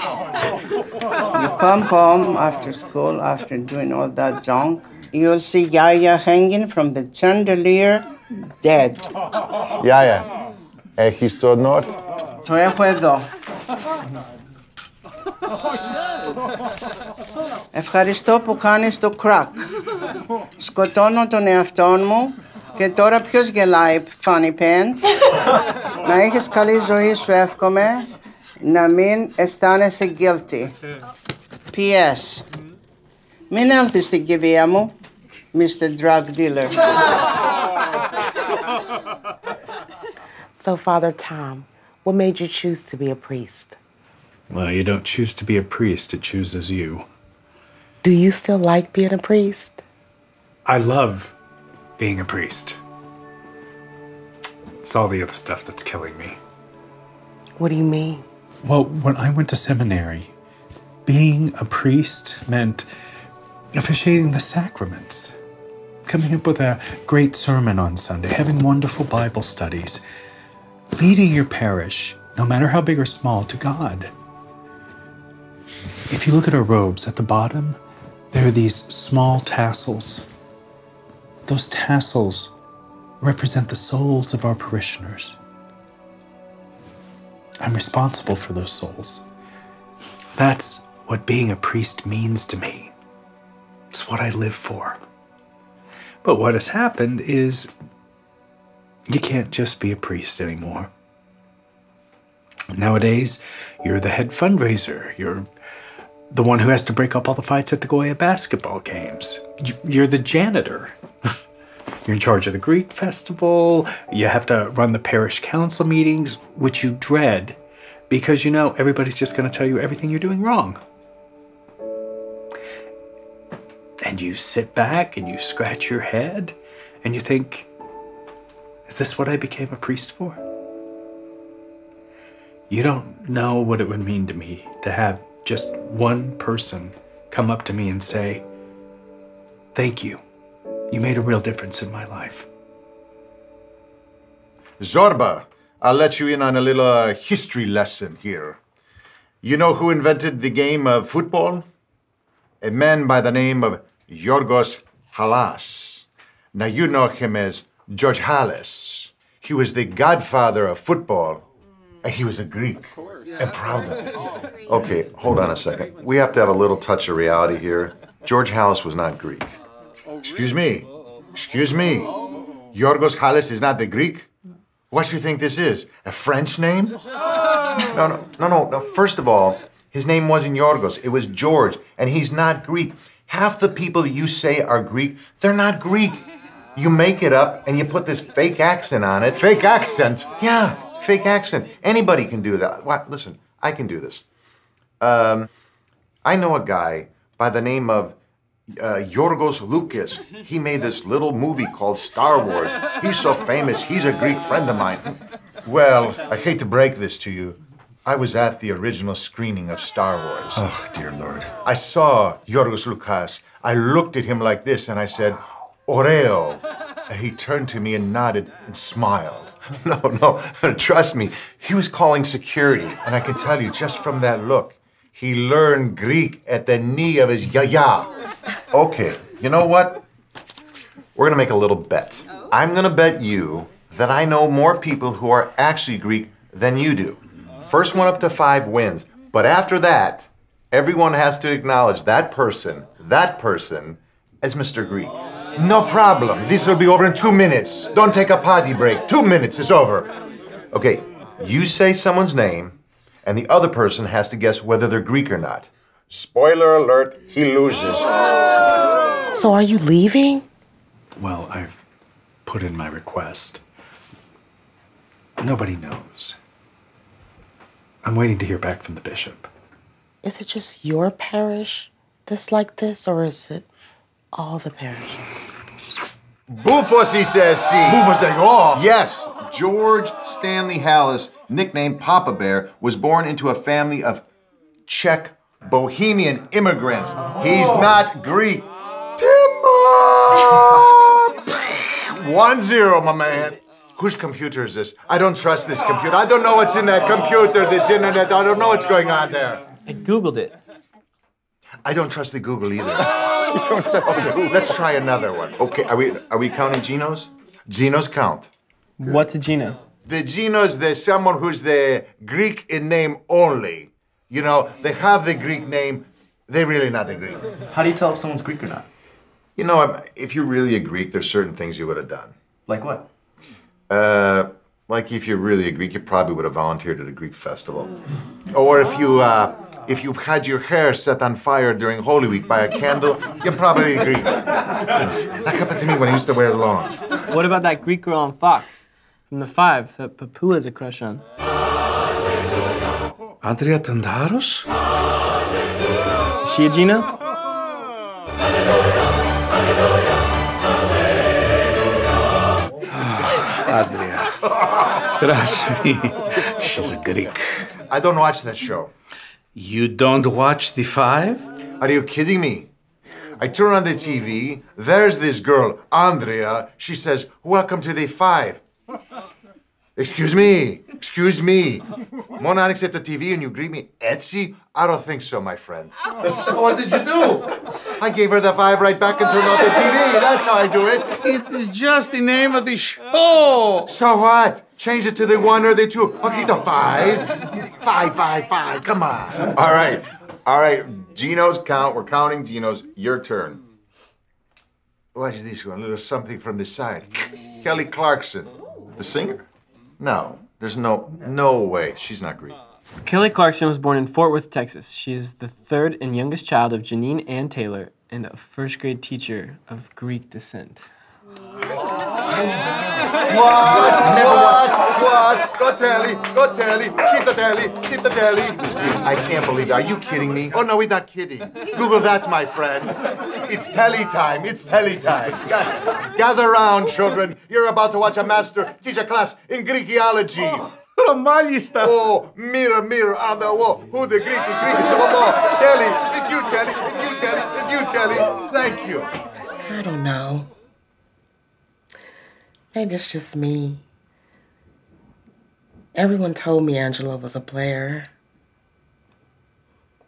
You come home after school, after doing all that junk, you'll see Yaya hanging from the chandelier, dead. Yaya, έχεις το νότ? Το έχω εδώ. Ευχαριστώ που κάνεις το crack. Σκοτώνω τον εαυτό μου και τώρα ποιος γελάει, funny pants. Να έχεις καλή ζωή σου εύχομαι, να μην αισθάνεσαι guilty. P S. Μην έλθεις στην κηδεία μου, Mister Drug Dealer. So, Father Tom, what made you choose to be a priest? Well, you don't choose to be a priest, it chooses you. Do you still like being a priest? I love being a priest. It's all the other stuff that's killing me. What do you mean? Well, when I went to seminary, being a priest meant officiating the sacraments, coming up with a great sermon on Sunday, having wonderful Bible studies, leading your parish, no matter how big or small, to God. If you look at our robes, at the bottom, there are these small tassels. Those tassels represent the souls of our parishioners. I'm responsible for those souls. That's what being a priest means to me. It's what I live for. But what has happened is you can't just be a priest anymore. Nowadays, you're the head fundraiser, you're the one who has to break up all the fights at the Goya basketball games. You're the janitor. You're in charge of the Greek festival. You have to run the parish council meetings, which you dread because you know everybody's just going to tell you everything you're doing wrong. And you sit back and you scratch your head and you think, is this what I became a priest for? You don't know what it would mean to me to have just one person come up to me and say, thank you. You made a real difference in my life. Zorba, I'll let you in on a little uh, history lesson here. You know who invented the game of football? A man by the name of George Halas. Now you know him as George Halas. He was the godfather of football. He was a Greek, and proud of it. Okay, hold on a second. We have to have a little touch of reality here. George Halas was not Greek. Excuse me, excuse me. Yorgos Halas is not the Greek? What do you think this is, a French name? No, no, no, no, no, first of all, his name wasn't Yorgos, it was George, and he's not Greek. Half the people you say are Greek, they're not Greek. You make it up, and you put this fake accent on it. Fake accent? Yeah. Fake accent. Anybody can do that. What? Listen, I can do this. Um, I know a guy by the name of uh, George Lucas. He made this little movie called Star Wars. He's so famous, he's a Greek friend of mine. Well, I hate to break this to you. I was at the original screening of Star Wars. Oh, dear Lord. I saw George Lucas. I looked at him like this and I said, Oreo. He turned to me and nodded and smiled. No, no, trust me, he was calling security. And I can tell you, just from that look, he learned Greek at the knee of his yaya. Okay, you know what? We're gonna make a little bet. I'm gonna bet you that I know more people who are actually Greek than you do. First one up to five wins. But after that, everyone has to acknowledge that person, that person, as Mister Greek. No problem. This will be over in two minutes. Don't take a potty break. Two minutes is over. Okay, you say someone's name, and the other person has to guess whether they're Greek or not. Spoiler alert, he loses. So are you leaving? Well, I've put in my request. Nobody knows. I'm waiting to hear back from the bishop. Is it just your parish that's like this, or is it all the parishes? Bufos, he says, see. Bufos, oh. Yes, George Stanley Halas, nicknamed Papa Bear, was born into a family of Czech Bohemian immigrants. Oh. He's not Greek. Timber! One zero, my man. Whose computer is this? I don't trust this computer. I don't know what's in that computer, this internet. I don't know what's going on there. I Googled it. I don't trust the Google either. Okay, let's try another one. Okay, are we are we counting genos? Genos count. Good. What's a geno? The genos, there's someone who's the Greek in name only. You know, they have the Greek name, they're really not the Greek. How do you tell if someone's Greek or not? You know, I'm, if you're really a Greek, there's certain things you would have done. Like what? Uh, like if you're really a Greek, you probably would have volunteered at a Greek festival. Or if you, uh, If you've had your hair set on fire during Holy Week by a candle, you're probably Greek. That happened to me when I used to wear long. What about that Greek girl on Fox from The Five that Papou has a crush on? Andrea Tandaros? Is she a Gino? Andrea, trust me, she's a Greek. I don't watch that show. You don't watch The Five? Are you kidding me? I turn on the T V, there's this girl, Andrea. She says, welcome to The Five. Excuse me, excuse me. Mon Onyx at the T V and you greet me, Etsy? I don't think so, my friend. So what did you do? I gave her the five right back and turned off the T V. That's how I do it. It is just the name of the show. So what? Change it to the one or the two. Okay, the five. Five, five, five, come on. All right, all right, Genos count. We're counting Genos. Your turn. Watch this one, a little something from the side. Kelly Clarkson, the singer. No, there's no, no way. She's not Greek. Kelly Clarkson was born in Fort Worth, Texas. She is the third and youngest child of Janine Ann Taylor and a first grade teacher of Greek descent. What? What? What? Go Telly! Go Telly! She's the Telly! She's the Telly! I can't believe it. Are you kidding me? Oh, no, we're not kidding. Google that, my friends. It's Telly time. It's Telly time. Gather round, children. You're about to watch a master teach a class in Greekology. Ramalista. Oh, mirror, mirror on the wall. Who the Greek, the Greek is the wall. Telly, it's you, Telly. It's you, Telly. It's you, Telly. Thank you. I don't know. Maybe it's just me. Everyone told me Angelo was a player,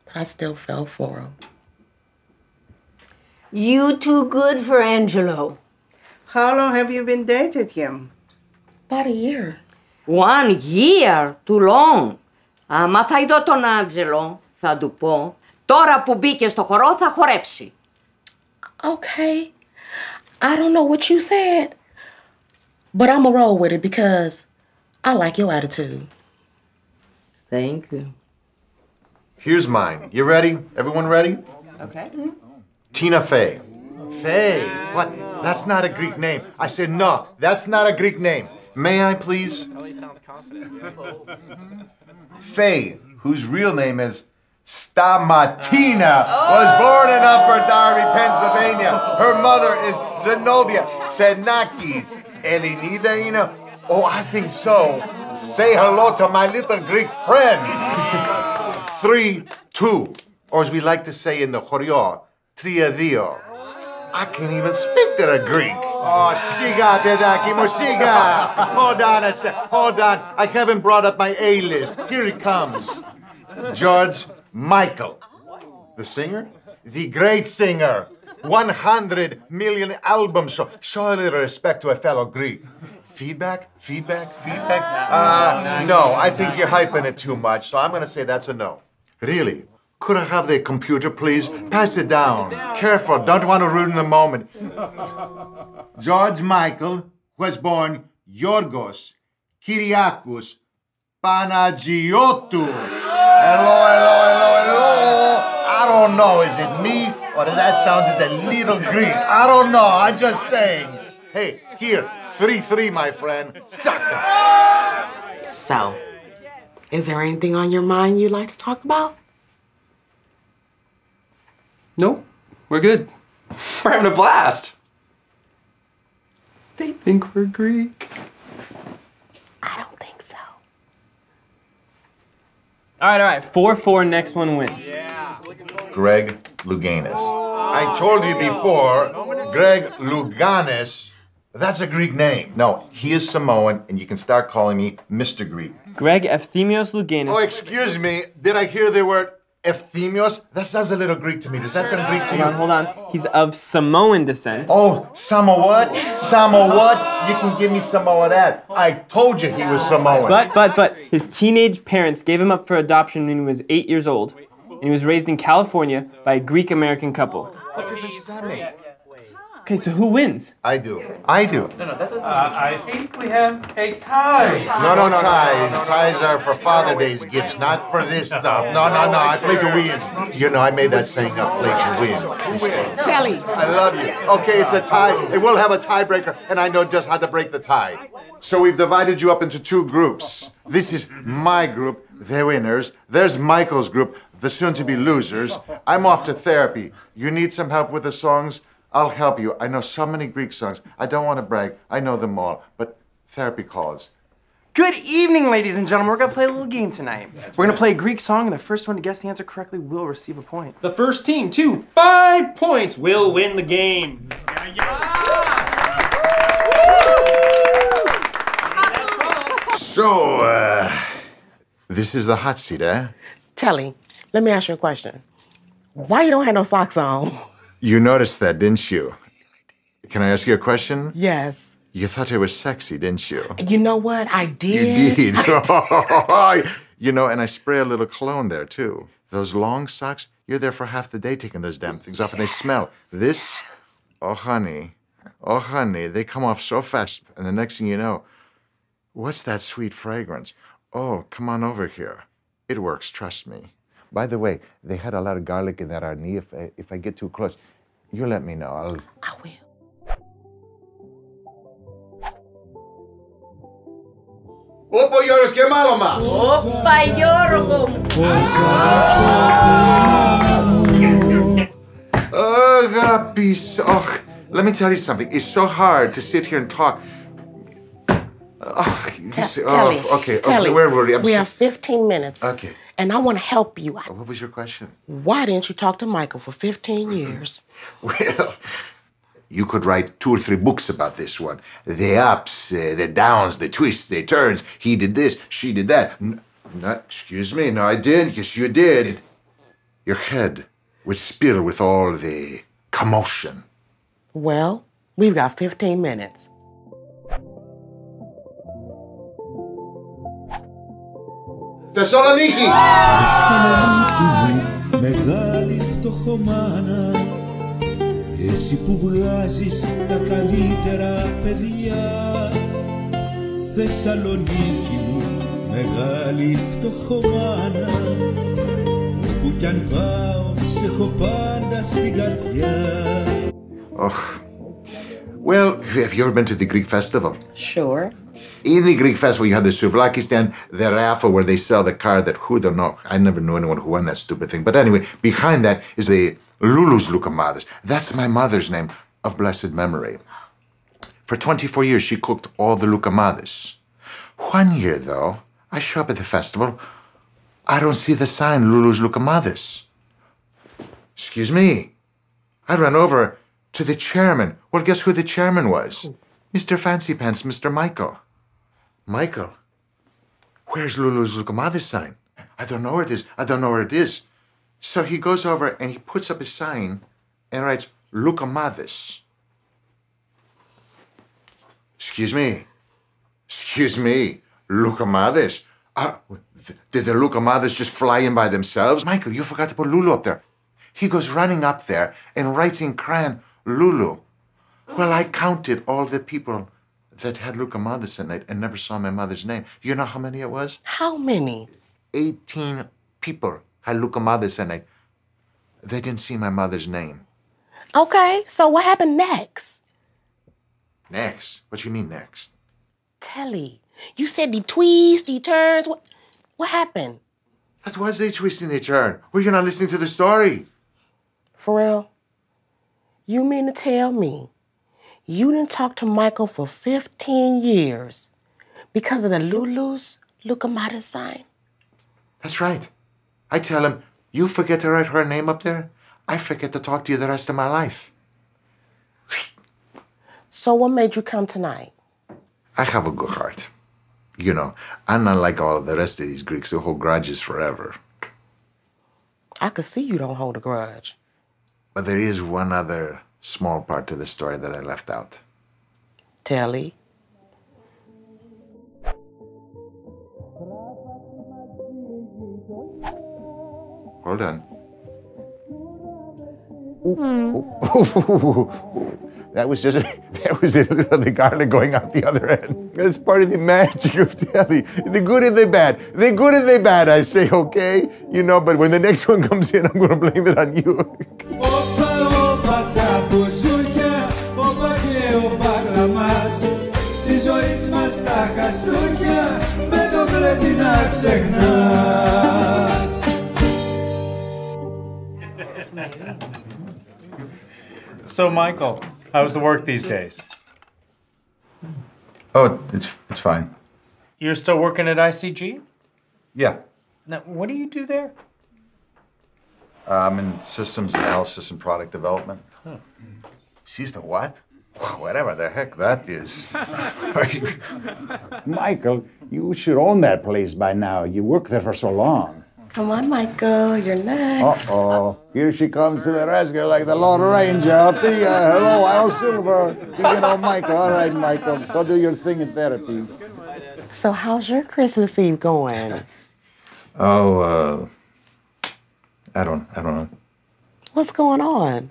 but I still fell for him. You too good for Angelo. How long have you been dating him? About a year. One year? Too long. Άμα θα είδω τον Άντζελο, θα του πω, τώρα που μπήκε στο χορό θα χορέψει. Okay. I don't know what you said. But I'm gonna roll with it because I like your attitude. Thank you. Here's mine. You ready? Everyone ready? Okay. Mm-hmm. Tina Fey. Fey? What? That's not a Greek name. I said, no, that's not a Greek name. May I please? Kelly sounds confident. Fey, whose real name is Stamatina, was born in Upper Darby, Pennsylvania. Her mother is Zenobia Xenakis. Elinidaina? Oh, I think so. Say hello to my little Greek friend. Three, two. Or as we like to say in the choreo, triadio. I can't even speak to the Greek. Oh, shiga, dedakimo, shiga. Hold on a sec, hold on. I haven't brought up my A-list. Here it comes. George Michael. The singer? The great singer. one hundred million albums. Show, show a little respect to a fellow Greek. Feedback, feedback, feedback. Uh, no, I think you're hyping it too much, so I'm gonna say that's a no. Really? Could I have the computer, please? Pass it down. Careful, don't want to ruin the moment. George Michael was born Yorgos Kyriakos Panagiotou. Hello, hello, hello, hello. I don't know, is it me? Or does that sound just a little Greek? I don't know, I'm just saying. Hey, here, three three, my friend. Chaka. So, is there anything on your mind you'd like to talk about? No, we're good. We're having a blast. They think we're Greek. I don't think so. All right, all right, four four, next one wins. Yeah. Greg Louganis. Oh, I told you before, Greg Louganis, that's a Greek name. No, he is Samoan, and you can start calling me Mister Greek. Greg Ephthymios Louganis. Oh, excuse me, did I hear the word Ephthymios? That sounds a little Greek to me. Does that sound Greek to you? Hold on, hold on. He's of Samoan descent. Oh, Samoa what? Samoa what? You can give me Samoa that. I told you he was Samoan. But, but, but, his teenage parents gave him up for adoption when he was eight years old. And he was raised in California by a Greek-American couple. What difference does that make? Okay, so who wins? I do. I do. No, no, that doesn't uh, I think we have a tie. No, no, no, ties. Ties are for Father Day's gifts, not for this stuff. No, no, no, I play to win. You know, I made that saying up, play to win. Telly. I love you. Okay, it's a tie. It will have a tiebreaker, and I know just how to break the tie. So we've divided you up into two groups. This is my group, the winners. There's Michael's group, the soon-to-be losers. I'm off to therapy. You need some help with the songs? I'll help you. I know so many Greek songs. I don't want to brag. I know them all, but therapy calls. Good evening, ladies and gentlemen. We're going to play a little game tonight. That's We're going to play a Greek song, and the first one to guess the answer correctly will receive a point. The first team to five points will win the game. Yeah, yeah. So, uh, this is the hot seat, eh? Telly. Let me ask you a question. Why you don't have no socks on? You noticed that, didn't you? Can I ask you a question? Yes. You thought it was sexy, didn't you? You know what? I did. You did. I did. You know, and I spray a little cologne there, too. Those long socks, you're there for half the day taking those damn things off, and they smell. This, oh, honey, oh, honey, they come off so fast, and the next thing you know, what's that sweet fragrance? Oh, come on over here. It works, trust me. By the way, they had a lot of garlic in that arni. If I, if I get too close, you let me know. I'll... I will. Opa Yorgos ke maloma. Opa Yorgos. Agapis. Oh, let me tell you something. It's so hard to sit here and talk. Oh, this, T Telly, oh, okay, Telly, okay, where were we? I'm we so... have fifteen minutes. Okay. And I want to help you. I... What was your question? Why didn't you talk to Michael for fifteen years? Well, you could write two or three books about this one. The ups, uh, the downs, the twists, the turns. He did this, she did that. No, no, excuse me, no, I didn't. Yes, you did. Your head would spill with all the commotion. Well, we've got fifteen minutes. Thessaloniki! Μεγάλη φτωχομάνα, εσύ που βγάζεις τα καλύτερα παιδιά. Θεσσαλονίκη μου, μεγάλη φτωχομάνα, όπου κι αν πάω, σε έχω πάντα στην καρδιά. Oh. Well, have you ever been to the Greek festival? Sure. In the Greek festival, you have the souvlaki stand, the raffle where they sell the card that who don't know. I never knew anyone who won that stupid thing. But anyway, behind that is the Lulu's Loukoumades. That's my mother's name, of blessed memory. For twenty-four years, she cooked all the loukoumades. One year, though, I show up at the festival. I don't see the sign Lulu's Loukoumades. Excuse me. I run over to the chairman. Well, guess who the chairman was? Ooh. Mister Fancy Pants, Mister Michael. Michael, where's Lulu's Loukoumades sign? I don't know where it is. I don't know where it is. So he goes over and he puts up a sign and writes, Loukoumades. Excuse me. Excuse me. Loukoumades. Uh, th did the Loukoumades just fly in by themselves? Michael, you forgot to put Lulu up there. He goes running up there and writes in crayon, Lulu. Well, I counted all the people that had loukoumades at night and never saw my mother's name. Do you know how many it was? How many? Eighteen people had loukoumades at night. They didn't see my mother's name. Okay, so what happened next? Next? What do you mean next? Telly, you said the twists, the turns. What, what happened? That was the twist and the turn. Were you not listening to the story? For real? You mean to tell me you didn't talk to Michael for fifteen years because of the Lulu's Loukoumades sign? That's right. I tell him, you forget to write her name up there, I forget to talk to you the rest of my life. So what made you come tonight? I have a good heart. You know, I'm not like all of the rest of these Greeks who hold grudges forever. I could see you don't hold a grudge. But there is one other small part to the story that I left out. Telly. Hold on. Ooh, ooh. That was just, that was the, the garlic going out the other end. That's part of the magic of Telly. The good and the bad. The good and the bad, I say, okay? You know, but when the next one comes in, I'm going to blame it on you. So, Michael, how's the work these days? Oh, it's it's fine. You're still working at I C G? Yeah. Now, what do you do there? Uh, I'm in systems analysis and product development. Huh. System what? Whatever the heck that is. Michael, you should own that place by now. You work there for so long. Come on, Michael, you're next. Uh-oh. Here she comes to the rescue like the Lord Ranger. Alithia, hello, Al Silver. You know, Michael, all right, Michael. Go do your thing in therapy. So how's your Christmas Eve going? Oh, uh, I don't, I don't know. What's going on?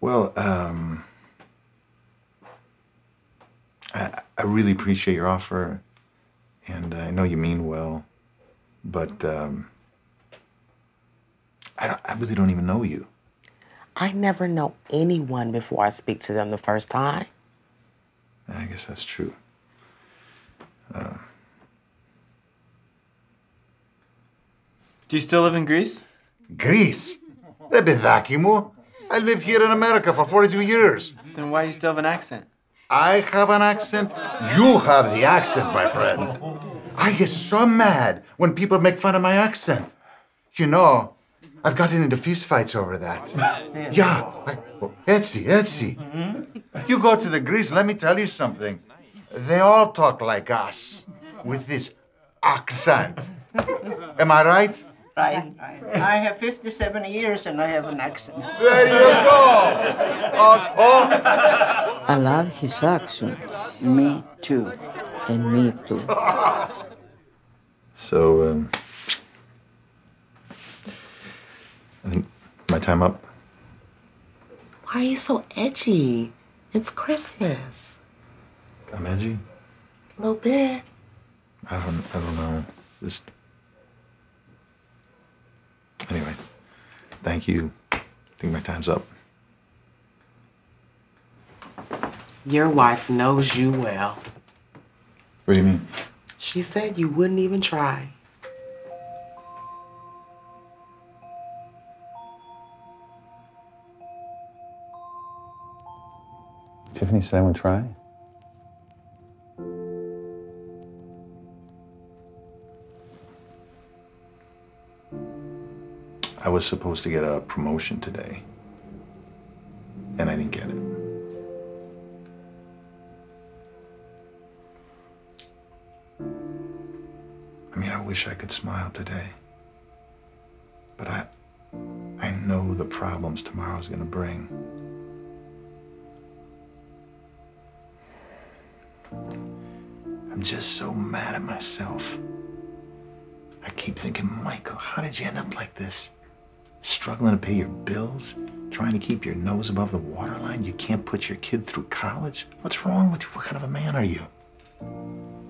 Well, um, I, I really appreciate your offer, and I know you mean well. but um, I, don't, I really don't even know you. I never know anyone before I speak to them the first time. I guess that's true. Uh, Do you still live in Greece? Greece? I lived here in America for forty-two years. Then why do you still have an accent? I have an accent. You have the accent, my friend. I get so mad when people make fun of my accent. You know, I've gotten into fist fights over that. Yeah, I, Etsy, Etsy. You go to the Greece, let me tell you something. They all talk like us with this accent. Am I right? I, I, I have fifty-seven years and I have an accent. There you go! Uh, oh. I love his accent. Me too. And me too. So, um, I think my time up. Why are you so edgy? It's Christmas. I'm edgy? A little bit. I don't, I don't know. Just... Anyway, thank you. I think my time's up. Your wife knows you well. What do you mean? She said you wouldn't even try. Tiffany said I would try. I was supposed to get a promotion today, and I didn't get it. I mean, I wish I could smile today, but I, I know the problems tomorrow's gonna bring. I'm just so mad at myself. I keep thinking, Michael, how did you end up like this? Struggling to pay your bills, trying to keep your nose above the waterline. You can't put your kid through college. What's wrong with you? What kind of a man are you?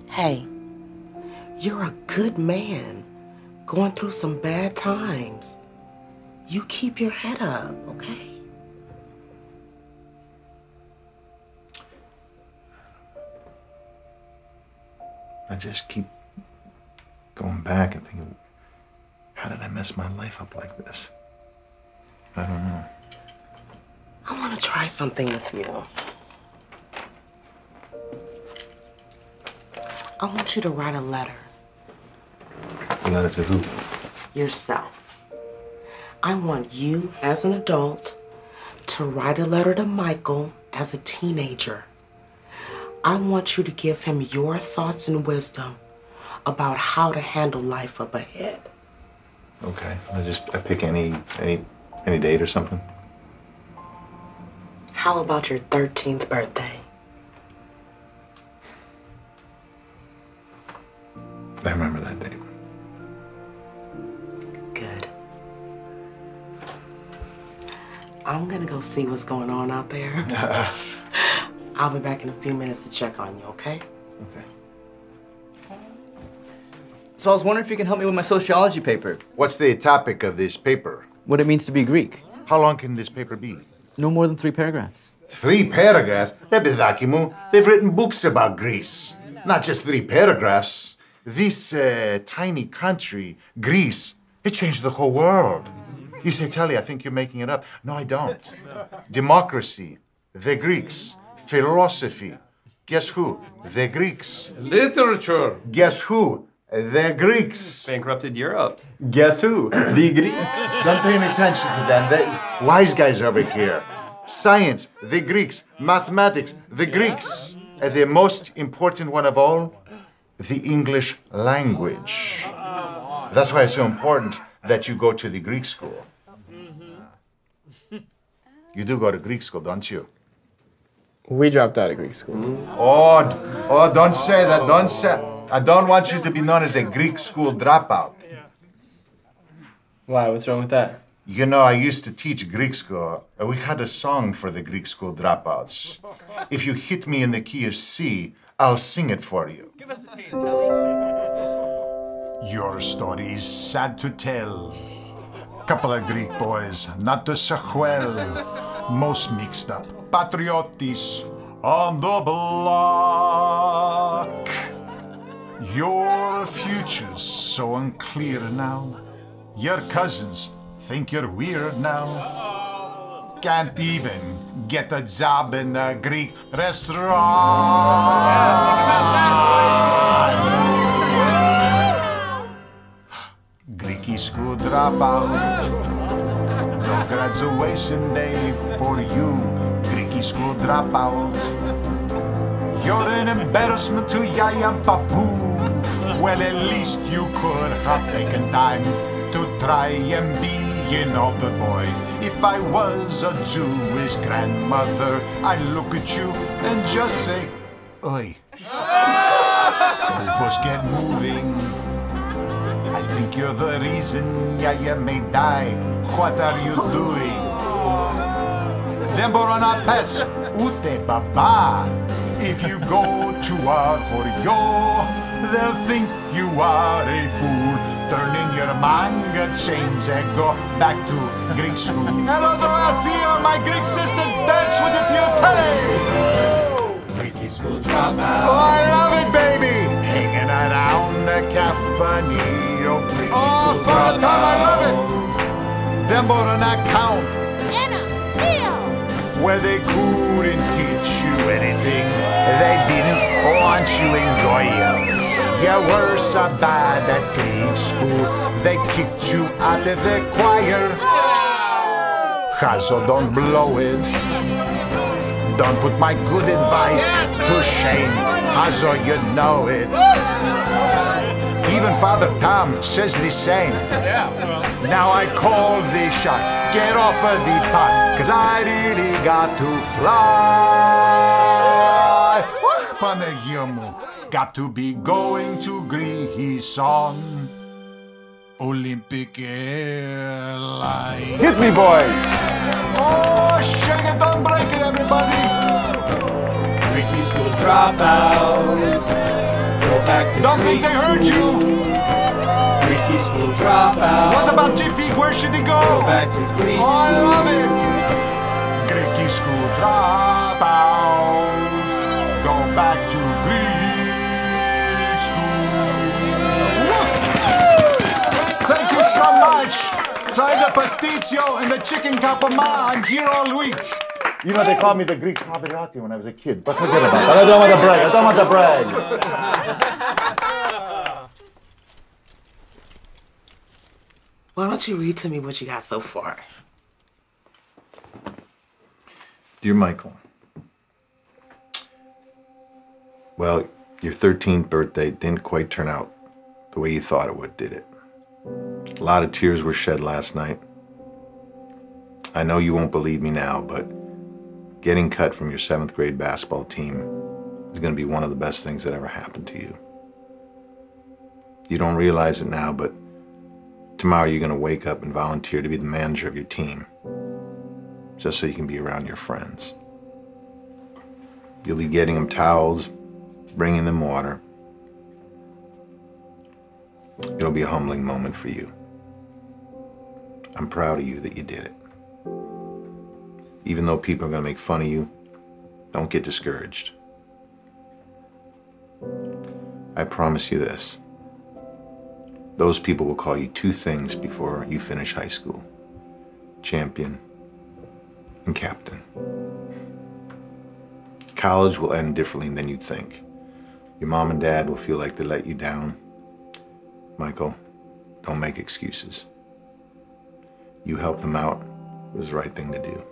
Hey, you're a good man going through some bad times. You keep your head up, okay? I just keep going back and thinking, how did I mess my life up like this? I don't know. I want to try something with you. I want you to write a letter. A letter to who? Yourself. I want you, as an adult, to write a letter to Michael as a teenager. I want you to give him your thoughts and wisdom about how to handle life up ahead. Okay, I just I pick any any any date or something. How about your thirteenth birthday? I remember that date. Good. I'm gonna go see what's going on out there. Uh, I'll be back in a few minutes to check on you. Okay? Okay. So I was wondering if you can help me with my sociology paper. What's the topic of this paper? What it means to be Greek. How long can this paper be? No more than three paragraphs. Three paragraphs? They've written books about Greece. Not just three paragraphs. This uh, tiny country, Greece, it changed the whole world. You say, Telly, I think you're making it up. No, I don't. Democracy, the Greeks, philosophy. Guess who? The Greeks. Literature. Guess who? The Greeks. Bankrupted Europe. Guess who? The Greeks. Don't pay any attention to them. The wise guys over here. Science, the Greeks. Mathematics, the Greeks. And the most important one of all, the English language. That's why it's so important that you go to the Greek school. You do go to Greek school, don't you? We dropped out of Greek school. Oh, oh, don't say that, don't say I don't want you to be known as a Greek school dropout. Why? What's wrong with that? You know, I used to teach Greek school. We had a song for the Greek school dropouts. If you hit me in the key of C, I'll sing it for you. Give us a taste, Telly. Your story's sad to tell. Couple of Greek boys, not to sequel. Most mixed up. Patriotis on the block. Your future's so unclear now. Your cousins think you're weird now. Can't even get a job in a Greek restaurant. Greeky school dropout, no graduation day for you, Greeky school dropout. You're an embarrassment to Yaya and Papou. Well, at least you could have taken time to try and be an older boy. If I was a Jewish grandmother, I'd look at you and just say, oi. Rufus, get moving. I think you're the reason Yaya may die. What are you doing? Demborona pes ute baba. If you go to our horio, they'll think you are a fool. Turn in your manga, change and go back to Greek school. Hello to Alithia, my Greek sister, dance with the Tio Telly. Greek school dropout. Oh, I love it, baby. Hanging around the cafe. Oh, Father Thompson, I love it! Them on account. Where they couldn't teach you anything. They didn't want you enjoy you. You were so bad at Greek school. They kicked you out of the choir. Hazo, don't blow it. Don't put my good advice to shame. Hazo, you know it. Even Father Tom says the same. Yeah, well. Now I call the shot. Get off of the pot, cause I really got to fly. Panagiamu. Got to be going to Greece on Olympic Airlines. Hit me, boy! Oh, shake it, don't break it, everybody! Greek school dropout. Don't think they heard you! Greeky school dropout. What about Jeffrey? Where should he go? Go back to Greek school. Oh, I love it! Greeky school dropout. Go back to Greek school. Thank you so much! Try the pasticcio and the chicken capama. I'm here all week. You know, they called me the Greek Paparazzi when I was a kid, but forget about that. I don't want to brag. I don't want to brag. Why don't you read to me what you got so far? Dear Michael, well, your thirteenth birthday didn't quite turn out the way you thought it would, did it? A lot of tears were shed last night. I know you won't believe me now, but getting cut from your seventh grade basketball team is going to be one of the best things that ever happened to you. You don't realize it now, but tomorrow you're going to wake up and volunteer to be the manager of your team, just so you can be around your friends. You'll be getting them towels, bringing them water. It'll be a humbling moment for you. I'm proud of you that you did it. Even though people are going to make fun of you, don't get discouraged. I promise you this. Those people will call you two things before you finish high school. Champion and captain. College will end differently than you think. Your mom and dad will feel like they let you down. Michael, don't make excuses. You helped them out. It was the right thing to do.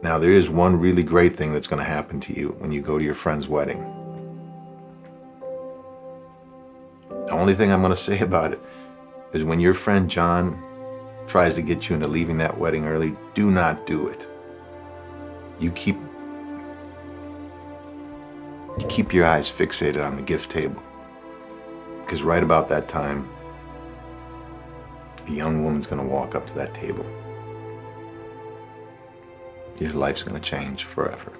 Now, there is one really great thing that's going to happen to you when you go to your friend's wedding. The only thing I'm going to say about it is when your friend John tries to get you into leaving that wedding early, do not do it. You keep, you keep your eyes fixated on the gift table, because right about that time, a young woman's going to walk up to that table. Your life's going to change forever.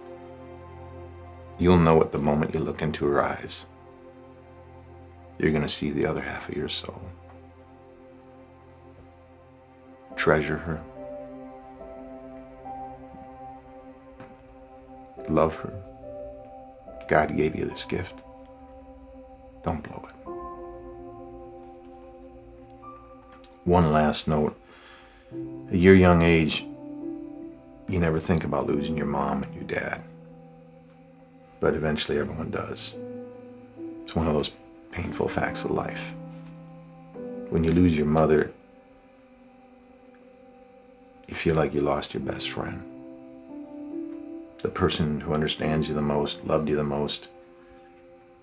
You'll know it the moment you look into her eyes. you're gonna see the other half of your soul. Treasure her. Love her. God gave you this gift. Don't blow it. One last note. At your young age, you never think about losing your mom and your dad. But eventually everyone does. It's one of those painful facts of life. When you lose your mother, you feel like you lost your best friend. The person who understands you the most, loved you the most,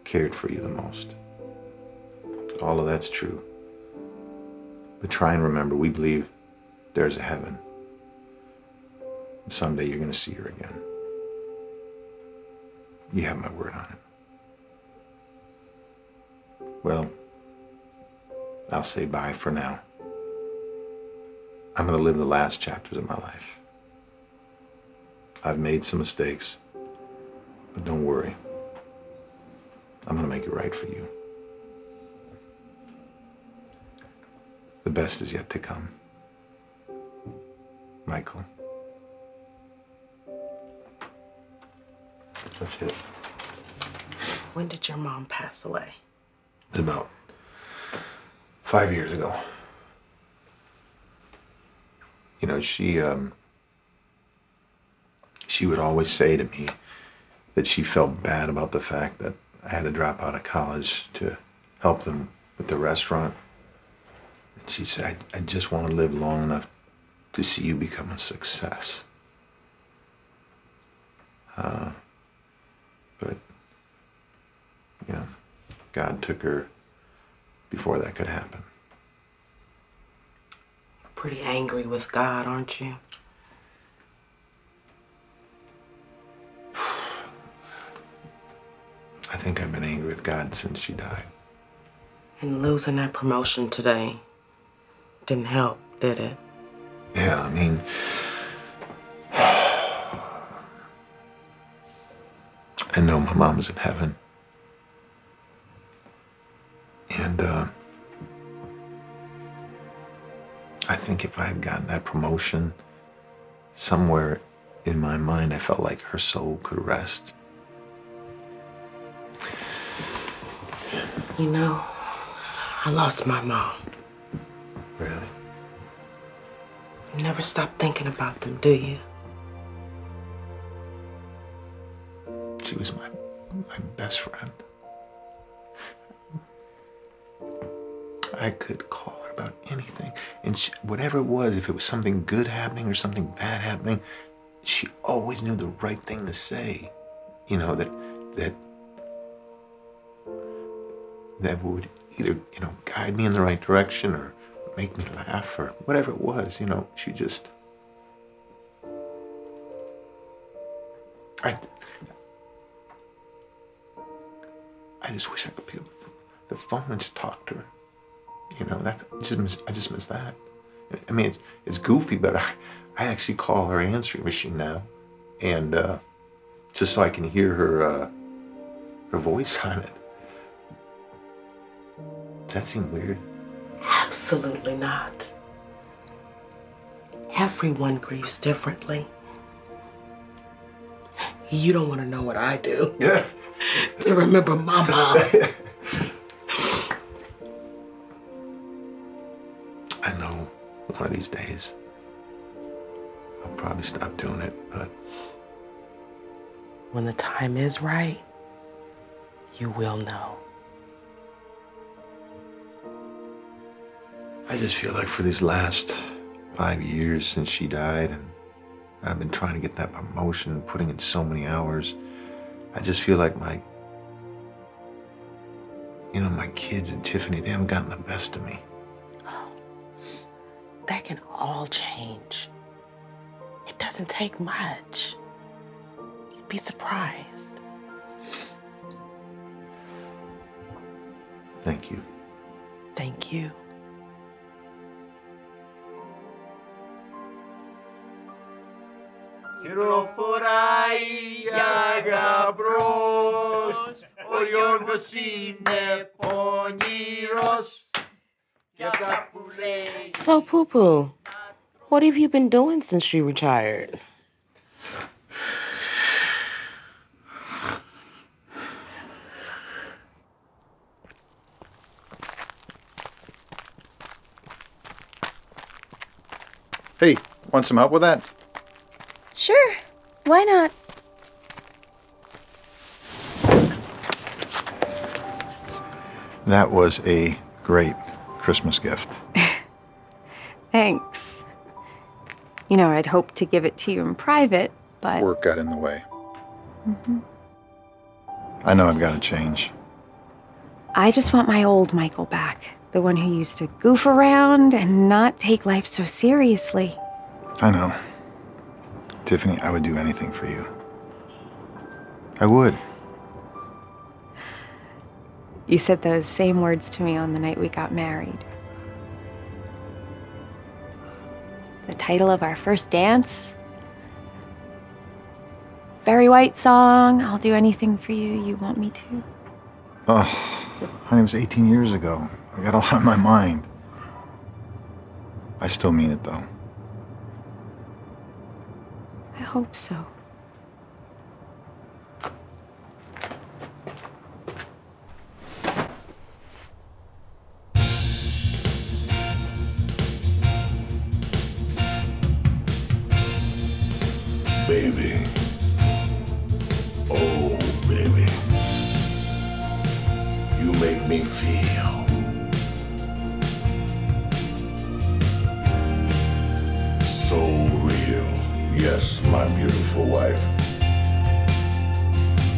cared for you the most. All of that's true. But try and remember, we believe there's a heaven. And someday you're going to see her again. You have my word on it. Well, I'll say bye for now. I'm going to live the last chapters of my life. I've made some mistakes, but don't worry. I'm going to make it right for you. The best is yet to come. Michael. That's it. When did your mom pass away? It was about five years ago. You know, she, um... she would always say to me that she felt bad about the fact that I had to drop out of college to help them with the restaurant. And she said, I, I just want to live long enough to see you become a success. Uh, but, you know, God took her before that could happen. You're pretty angry with God, aren't you? I think I've been angry with God since she died. And losing that promotion today didn't help, did it? Yeah, I mean, I know my mom's in heaven. And uh, I think if I had gotten that promotion, somewhere in my mind, I felt like her soul could rest. You know, I lost my mom. Really? You never stop thinking about them, do you? She was my, my best friend. I could call her about anything. And she, whatever it was, if it was something good happening or something bad happening, she always knew the right thing to say. You know, that, that that would either, you know, guide me in the right direction or make me laugh or whatever it was, you know, she just... I, I just wish I could pick up the phone and just talk to her. You know, that's, I just miss, I just miss that. I mean, it's, it's goofy, but I, I actually call her answering machine now. And uh, just so I can hear her, uh, her voice on it. Does that seem weird? Absolutely not. Everyone grieves differently. You don't want to know what I do. Yeah. To remember my mom. I know one of these days I'll probably stop doing it, but... when the time is right, you will know. I just feel like for these last five years since she died, and I've been trying to get that promotion, putting in so many hours, I just feel like my, you know, my kids and Tiffany, they haven't gotten the best of me. Oh, that can all change. It doesn't take much. You'd be surprised. Thank you. Thank you. Profora y agabros. Ο Γιώργος είναι πονηρός. So, Poo Poo, what have you been doing since you retired? Hey, want some help with that? Sure, why not? That was a great Christmas gift. Thanks. You know, I'd hoped to give it to you in private, but... Work got in the way. Mm-hmm. I know I've got to change. I just want my old Michael back. The one who used to goof around and not take life so seriously. I know. Tiffany, I would do anything for you. I would. You said those same words to me on the night we got married. The title of our first dance. Barry White song, I'll do anything for you, you want me to. Oh, honey, it was eighteen years ago. I got a lot on my mind. I still mean it, though. I hope so. Baby. Oh, baby. You make me feel. So real, yes, my beautiful wife.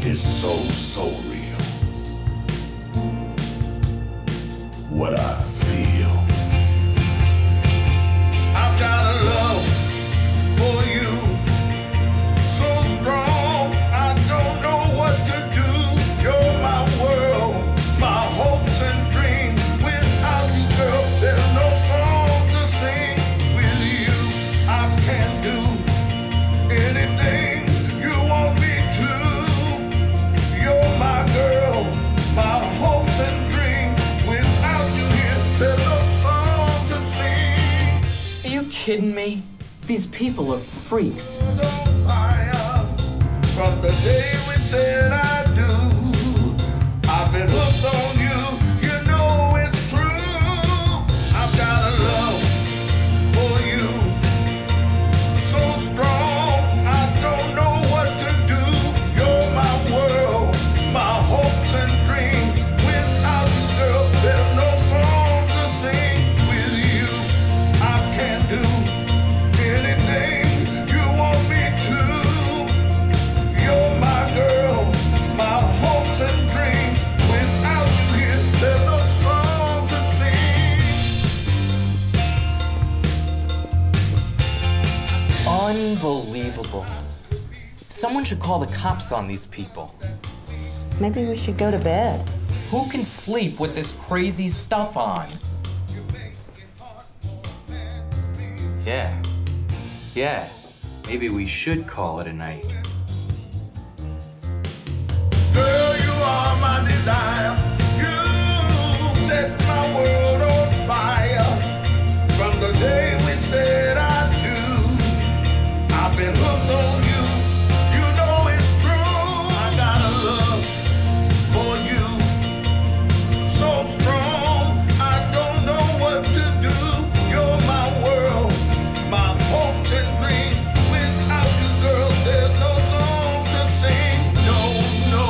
It's so, so real. What I feel. I've got a love for you. So strong, I don't know what to do. You're my world, my hopes and dreams. Without you, girl, there's no song to sing. With you, I can do anything you want me to. You're my girl, my hopes and dreams. Without you here, there's no song to sing. Are you kidding me? These people are freaks. From the day we said I do, I've been hooked on you, you know it's true. I've got a love for you, so strong, I don't know what to do. You're my world, my hopes and dreams. Without you, girl, there's no song to sing. With you, I can do anything you want me to. You're my girl, my hopes and dreams. Without you here, there's no song to sing. Unbelievable. Someone should call the cops on these people. Maybe we should go to bed. Who can sleep with this crazy stuff on? Yeah. Yeah. Maybe we should call it a night. Girl, you are my desire. You set my world on fire. From the day we said I do, I've been hooked on you. You know it's true. I got a love for you. So strong, I don't know what to do. You're my world, my hopes and dreams. Without you, girl, there's no song to sing. No, no.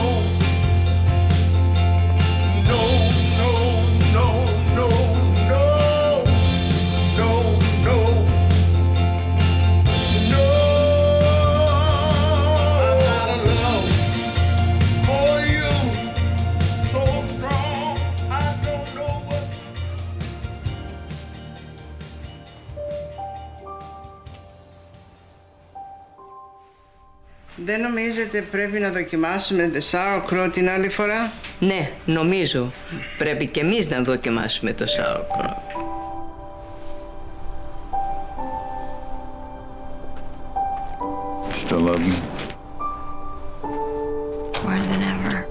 Δεν νομίζετε πρέπει να δοκιμάσουμε το sauerkraut την άλλη φορά? Ναι, νομίζω. Πρέπει και εμείς να δοκιμάσουμε το sauerkraut. Still love me. More than ever.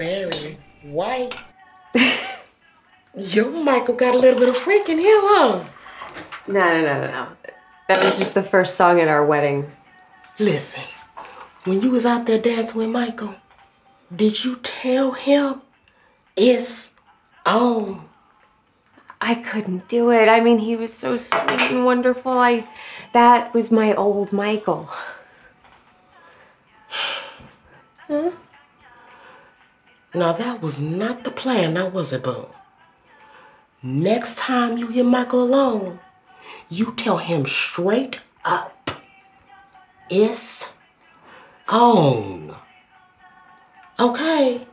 very white. Your Michael got a little bit of freak in here, huh? No, no, no, no. That was just the first song at our wedding. Listen, when you was out there dancing with Michael, did you tell him it's on? I couldn't do it. I mean, he was so sweet and wonderful. I, that was my old Michael. Huh? Now, that was not the plan, now was it, boo? Next time you hear Michael alone, you tell him straight up, it's on. Okay?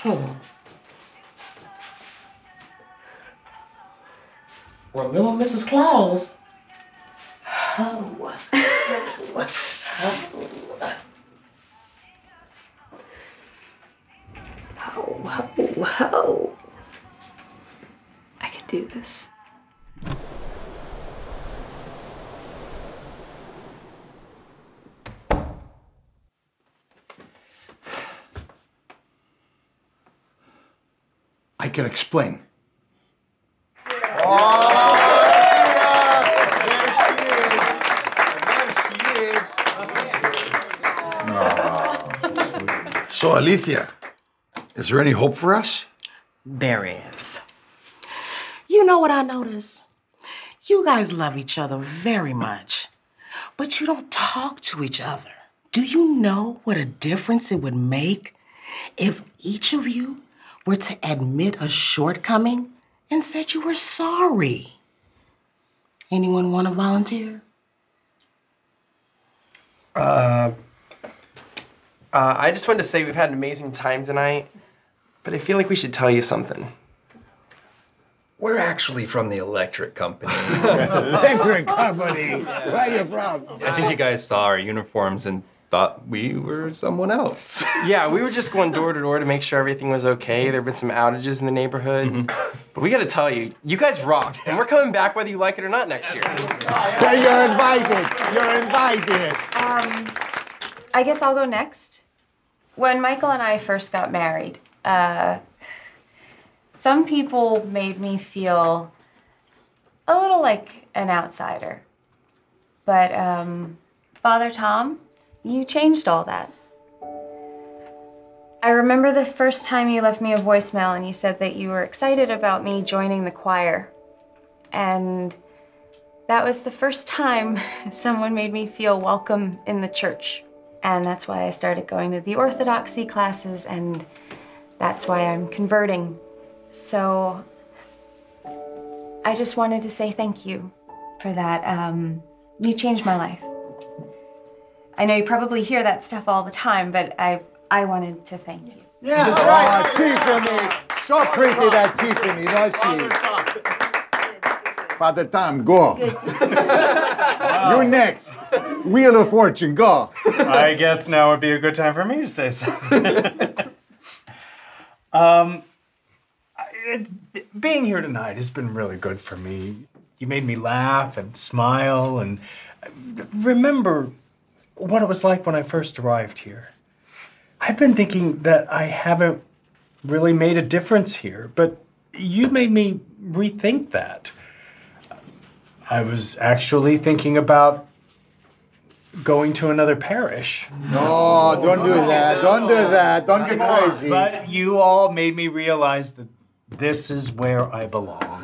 Hmm. Remember Missus Claus? Oh. Oh. Whoa, whoa, whoa. I could do this. I can explain. Yeah. Oh. There she is. There she is. Oh. So, Alithia. Is there any hope for us? There is. You know what I notice? You guys love each other very much, but you don't talk to each other. Do you know what a difference it would make if each of you were to admit a shortcoming and said you were sorry? Anyone want to volunteer? Uh, uh, I just wanted to say we've had an amazing time tonight. But I feel like we should tell you something. We're actually from the electric company. Electric company. Why you problem? I think you guys saw our uniforms and thought we were someone else. Yeah, we were just going door to door to make sure everything was okay. There have been some outages in the neighborhood. Mm-hmm. But we got to tell you, you guys rock. And we're coming back whether you like it or not next year. So you're invited. You're invited. Um, I guess I'll go next. When Michael and I first got married, Uh, some people made me feel a little like an outsider. But, um, Father Tom, you changed all that. I remember the first time you left me a voicemail and you said that you were excited about me joining the choir. And that was the first time someone made me feel welcome in the church. And that's why I started going to the Orthodoxy classes, and that's why I'm converting. So I just wanted to say thank you for that. Um, you changed my life. I know you probably hear that stuff all the time, but I I wanted to thank you. Yeah, all right. Uh, Tiffany, so pretty that Tiffany, does she? Father Tom, go. Wow. You next. Wheel of Fortune, go. I guess now would be a good time for me to say something. Um, it, it, being here tonight has been really good for me. You made me laugh and smile and remember what it was like when I first arrived here. I've been thinking that I haven't really made a difference here, but you made me rethink that. I was actually thinking about going to another parish. No, don't do that. Don't do that. Don't get crazy. But you all made me realize that this is where I belong.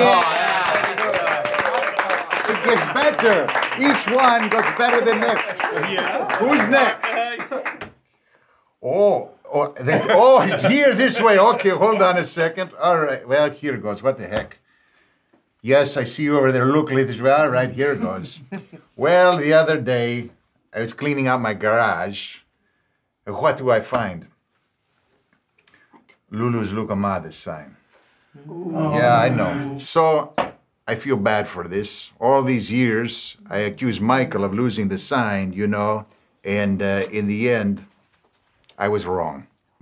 Yeah. It gets better. Each one gets better than next. Yeah. Who's next? Oh, oh, that, oh, it's here this way. Okay, hold on a second. All right. Well, here it goes. What the heck? Yes, I see you over there. Look, ladies, well, right here it goes. Well, the other day, I was cleaning out my garage. What do I find? Lulu's Loukoumades sign. Ooh. Yeah, I know. So, I feel bad for this. All these years, I accused Michael of losing the sign, you know, and uh, in the end, I was wrong.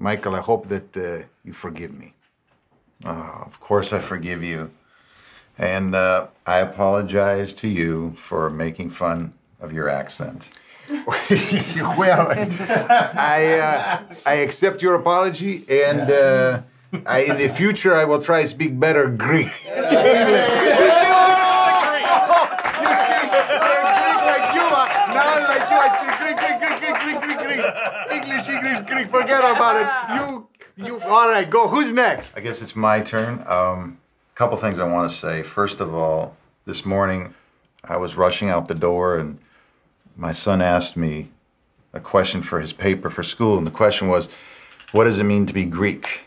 Michael, I hope that uh, you forgive me. Oh, of course I forgive you. And uh, I apologize to you for making fun of your accent. Well, I, uh, I accept your apology, and uh, I, in the future I will try to speak better Greek. Greek, forget about it. You, you, all right, go. Who's next? I guess it's my turn. Um, a couple things I want to say. First of all, this morning I was rushing out the door and my son asked me a question for his paper for school. And the question was, what does it mean to be Greek?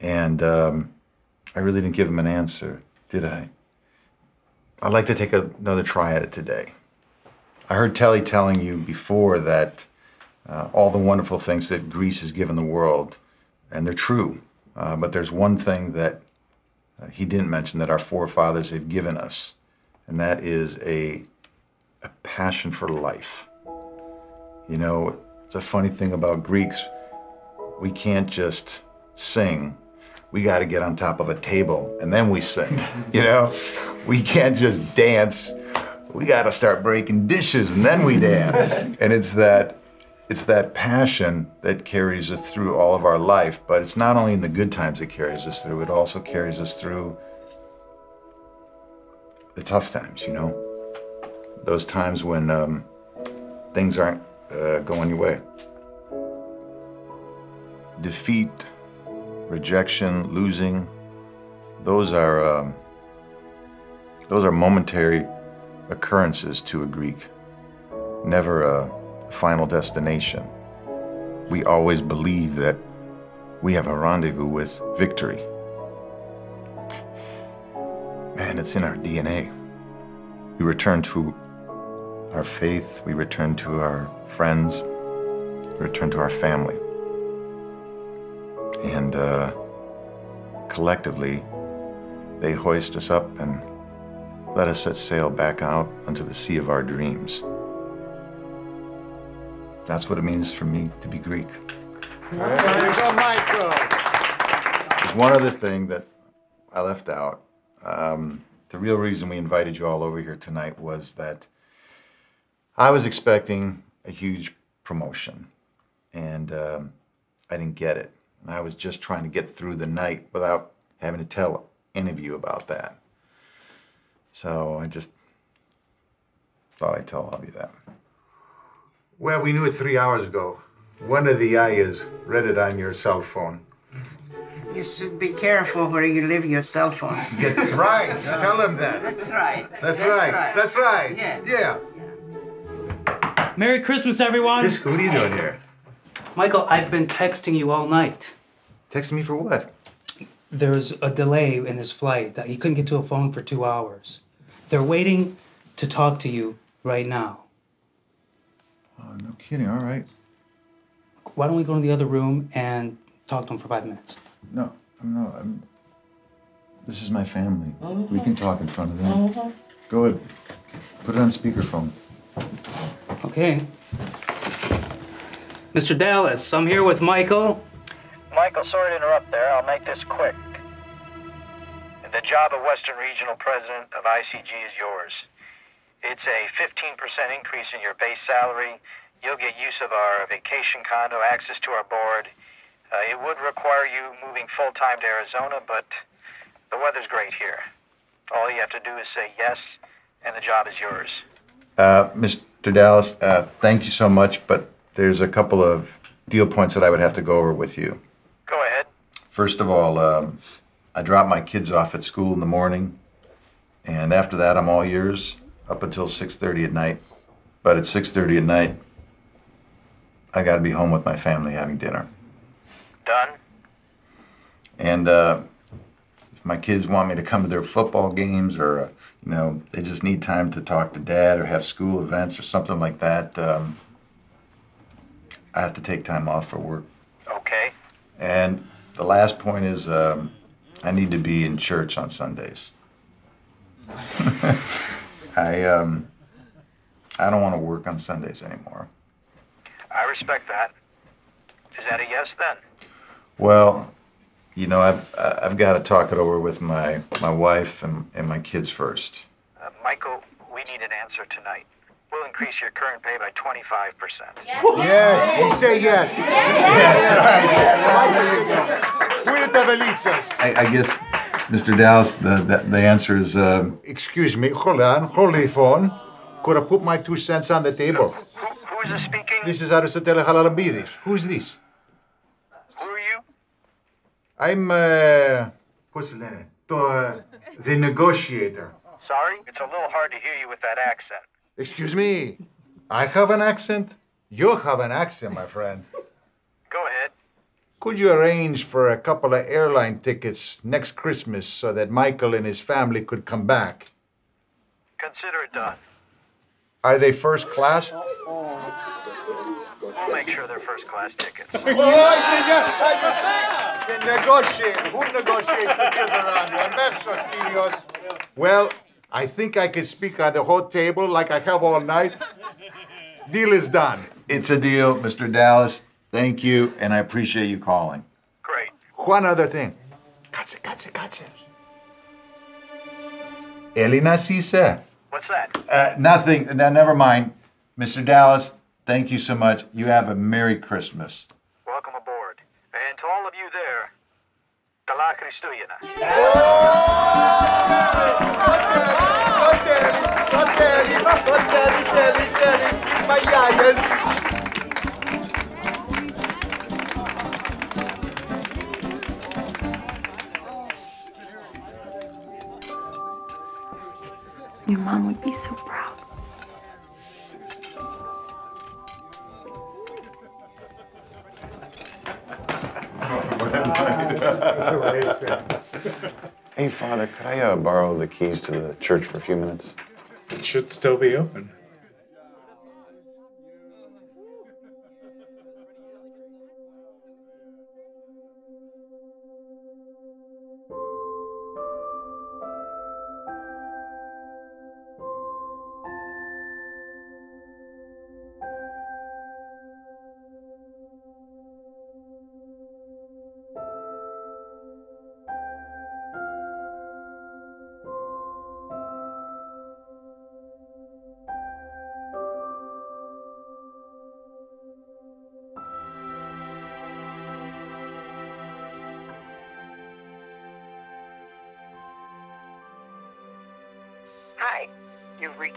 And um, I really didn't give him an answer, did I? I'd like to take a, another try at it today. I heard Telly telling you before that Uh, all the wonderful things that Greece has given the world, and they're true. Uh, but there's one thing that uh, he didn't mention that our forefathers have given us, and that is a, a passion for life. You know, it's a funny thing about Greeks. We can't just sing. We got to get on top of a table, and then we sing, you know? We can't just dance. We got to start breaking dishes, and then we dance. And it's that It's that passion that carries us through all of our life, but it's not only in the good times it carries us through, it also carries us through the tough times, you know? Those times when um, things aren't uh, going your way. Defeat, rejection, losing, those are, um, those are momentary occurrences to a Greek, never a final destination. We always believe that we have a rendezvous with victory. Man, it's in our D N A. We return to our faith, we return to our friends, we return to our family. And uh, collectively, they hoist us up and let us set sail back out onto the sea of our dreams. That's what it means for me to be Greek. There you go, Michael. There's one other thing that I left out. Um, the real reason we invited you all over here tonight was that I was expecting a huge promotion, and um, I didn't get it. And I was just trying to get through the night without having to tell any of you about that. So I just thought I'd tell all of you that. Well, we knew it three hours ago. One of the ayahs read it on your cell phone. You should be careful where you leave your cell phone. That's right. That's Tell them that. That's right. That's, That's right. right. That's right. Yeah. Yeah. yeah. Merry Christmas, everyone. Disco, what are you doing here? Michael, I've been texting you all night. Texting me for what? There was a delay in his flight. He couldn't get to a phone for two hours. They're waiting to talk to you right now. Oh, no kidding, all right. Why don't we go to the other room and talk to him for five minutes? No, no, I'm, this is my family. Mm-hmm. We can talk in front of them. Mm-hmm. Go ahead, put it on speakerphone. Okay. Mister Dallas, I'm here with Michael. Michael, sorry to interrupt there, I'll make this quick. The job of Western Regional President of I C G is yours. It's a fifteen percent increase in your base salary. You'll get use of our vacation condo, access to our board. Uh, it would require you moving full-time to Arizona, but the weather's great here. All you have to do is say yes, and the job is yours. Uh, Mister Dallas, uh, thank you so much, but there's a couple of deal points that I would have to go over with you. Go ahead. First of all, um, I drop my kids off at school in the morning, and after that, I'm all yours. Up until six thirty at night. But at six thirty at night, I gotta be home with my family having dinner. Done. And uh, if my kids want me to come to their football games or, uh, you know, they just need time to talk to dad or have school events or something like that, um, I have to take time off for work. Okay. And the last point is um, I need to be in church on Sundays. I, um, I don't want to work on Sundays anymore. I respect that. Is that a yes, then? Well, you know, I've, I've got to talk it over with my, my wife and, and my kids first. Uh, Michael, we need an answer tonight. We'll increase your current pay by twenty-five percent. Yes, yes. We say yes. Yes, yes. Right. We the Tavelitzas. I guess, Mister Dowse, the, the, the answer is... Uh... Excuse me, hold on, hold the phone. Could I put my two cents on the table? Who, who is this speaking? This is Aristotle Haralambos. Who is this? Who are you? I'm, uh... what's the name? The, the negotiator. Sorry? It's a little hard to hear you with that accent. Excuse me, I have an accent? You have an accent, my friend. Go ahead. Could you arrange for a couple of airline tickets next Christmas so that Michael and his family could come back? Consider it done. Are they first class? We'll make sure they're first class tickets. The negotiator. Who negotiates the deals around you? Well, I think I can speak at the whole table like I have all night. Deal is done. It's a deal, Mister Dallas. Thank you, and I appreciate you calling. Great. One other thing. Katze, katze, katze. Elena Sisa. What's that? Uh, nothing. No, never mind. Mister Dallas, thank you so much. You have a Merry Christmas. Welcome aboard. And to all of you there, Tala Kristuyana. Your mom would be so proud. Hey, Father, could I uh, borrow the keys to the church for a few minutes? It should still be open.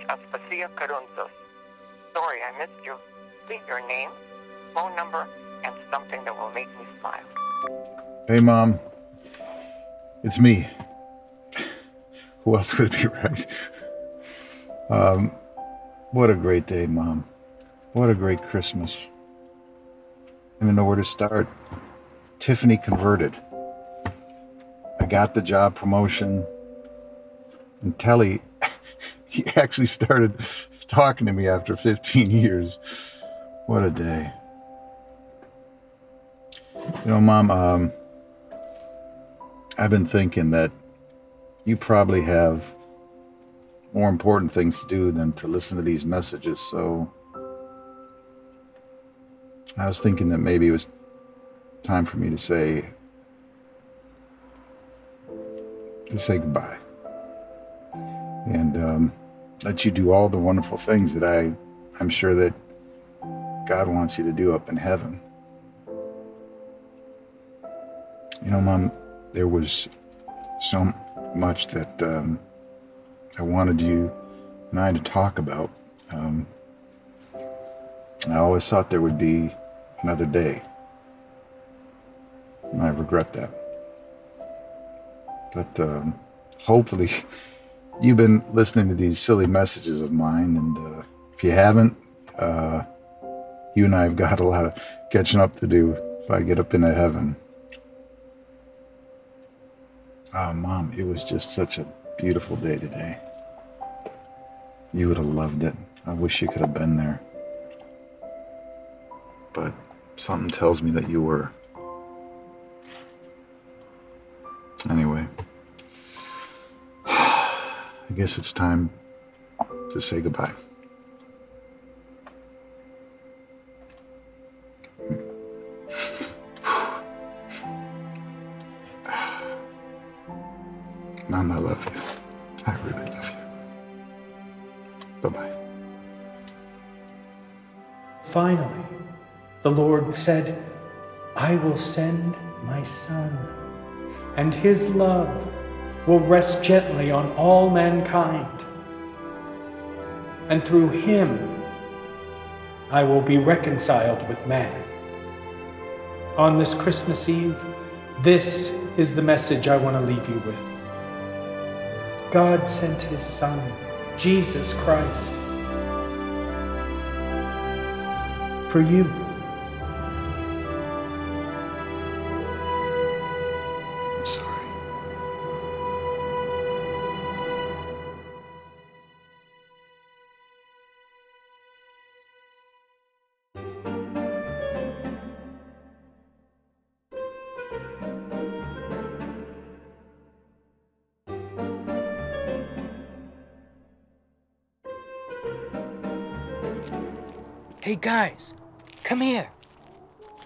Aspasia Karountzos. Sorry, I missed you. Please, your name, phone number, and something that will make me smile. Hey, Mom. It's me. Who else would it be, right? Um, what a great day, Mom. What a great Christmas. I don't know where to start. Tiffany converted. I got the job promotion. And Telly... He actually started talking to me after fifteen years. What a day. You know, Mom, um, I've been thinking that you probably have more important things to do than to listen to these messages, so I was thinking that maybe it was time for me to say, to say goodbye. And, um... let you do all the wonderful things that I, I'm sure that God wants you to do up in heaven. You know, Mom, there was so much that um, I wanted you and I to talk about. Um, I always thought there would be another day. And I regret that. But um, hopefully... You've been listening to these silly messages of mine, and uh, if you haven't, uh, you and I have got a lot of catching up to do if I get up into heaven. Oh, Mom, it was just such a beautiful day today. You would have loved it. I wish you could have been there. But something tells me that you were. Anyway. I guess it's time to say goodbye. Mom, I love you. I really love you. Bye-bye. Finally, the Lord said, I will send my son, and his love will rest gently on all mankind. And through him, I will be reconciled with man. On this Christmas Eve, this is the message I want to leave you with. God sent his son, Jesus Christ, for you. I'm sorry. Hey guys, come here.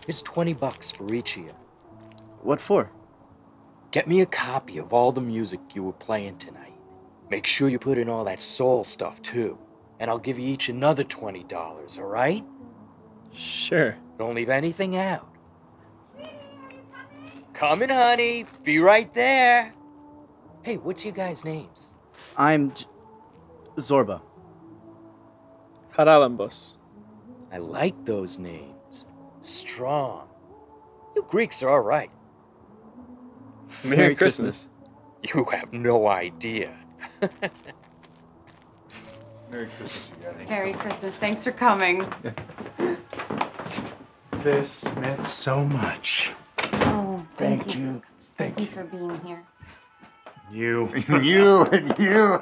It's twenty bucks for each of you. What for? Get me a copy of all the music you were playing tonight. Make sure you put in all that soul stuff too. And I'll give you each another twenty dollars, all right? Sure. Don't leave anything out. Coming, honey. Be right there. Hey, what's your guys' names? I'm J Zorba. Haralambos. I like those names. Strong. You Greeks are all right. Merry, Merry Christmas. Christmas. You have no idea. Merry Christmas, you guys. Merry Christmas. Thanks for coming. This meant so much. Oh, thank, thank you. you. Thank, thank you. you for being here. You. And you and you.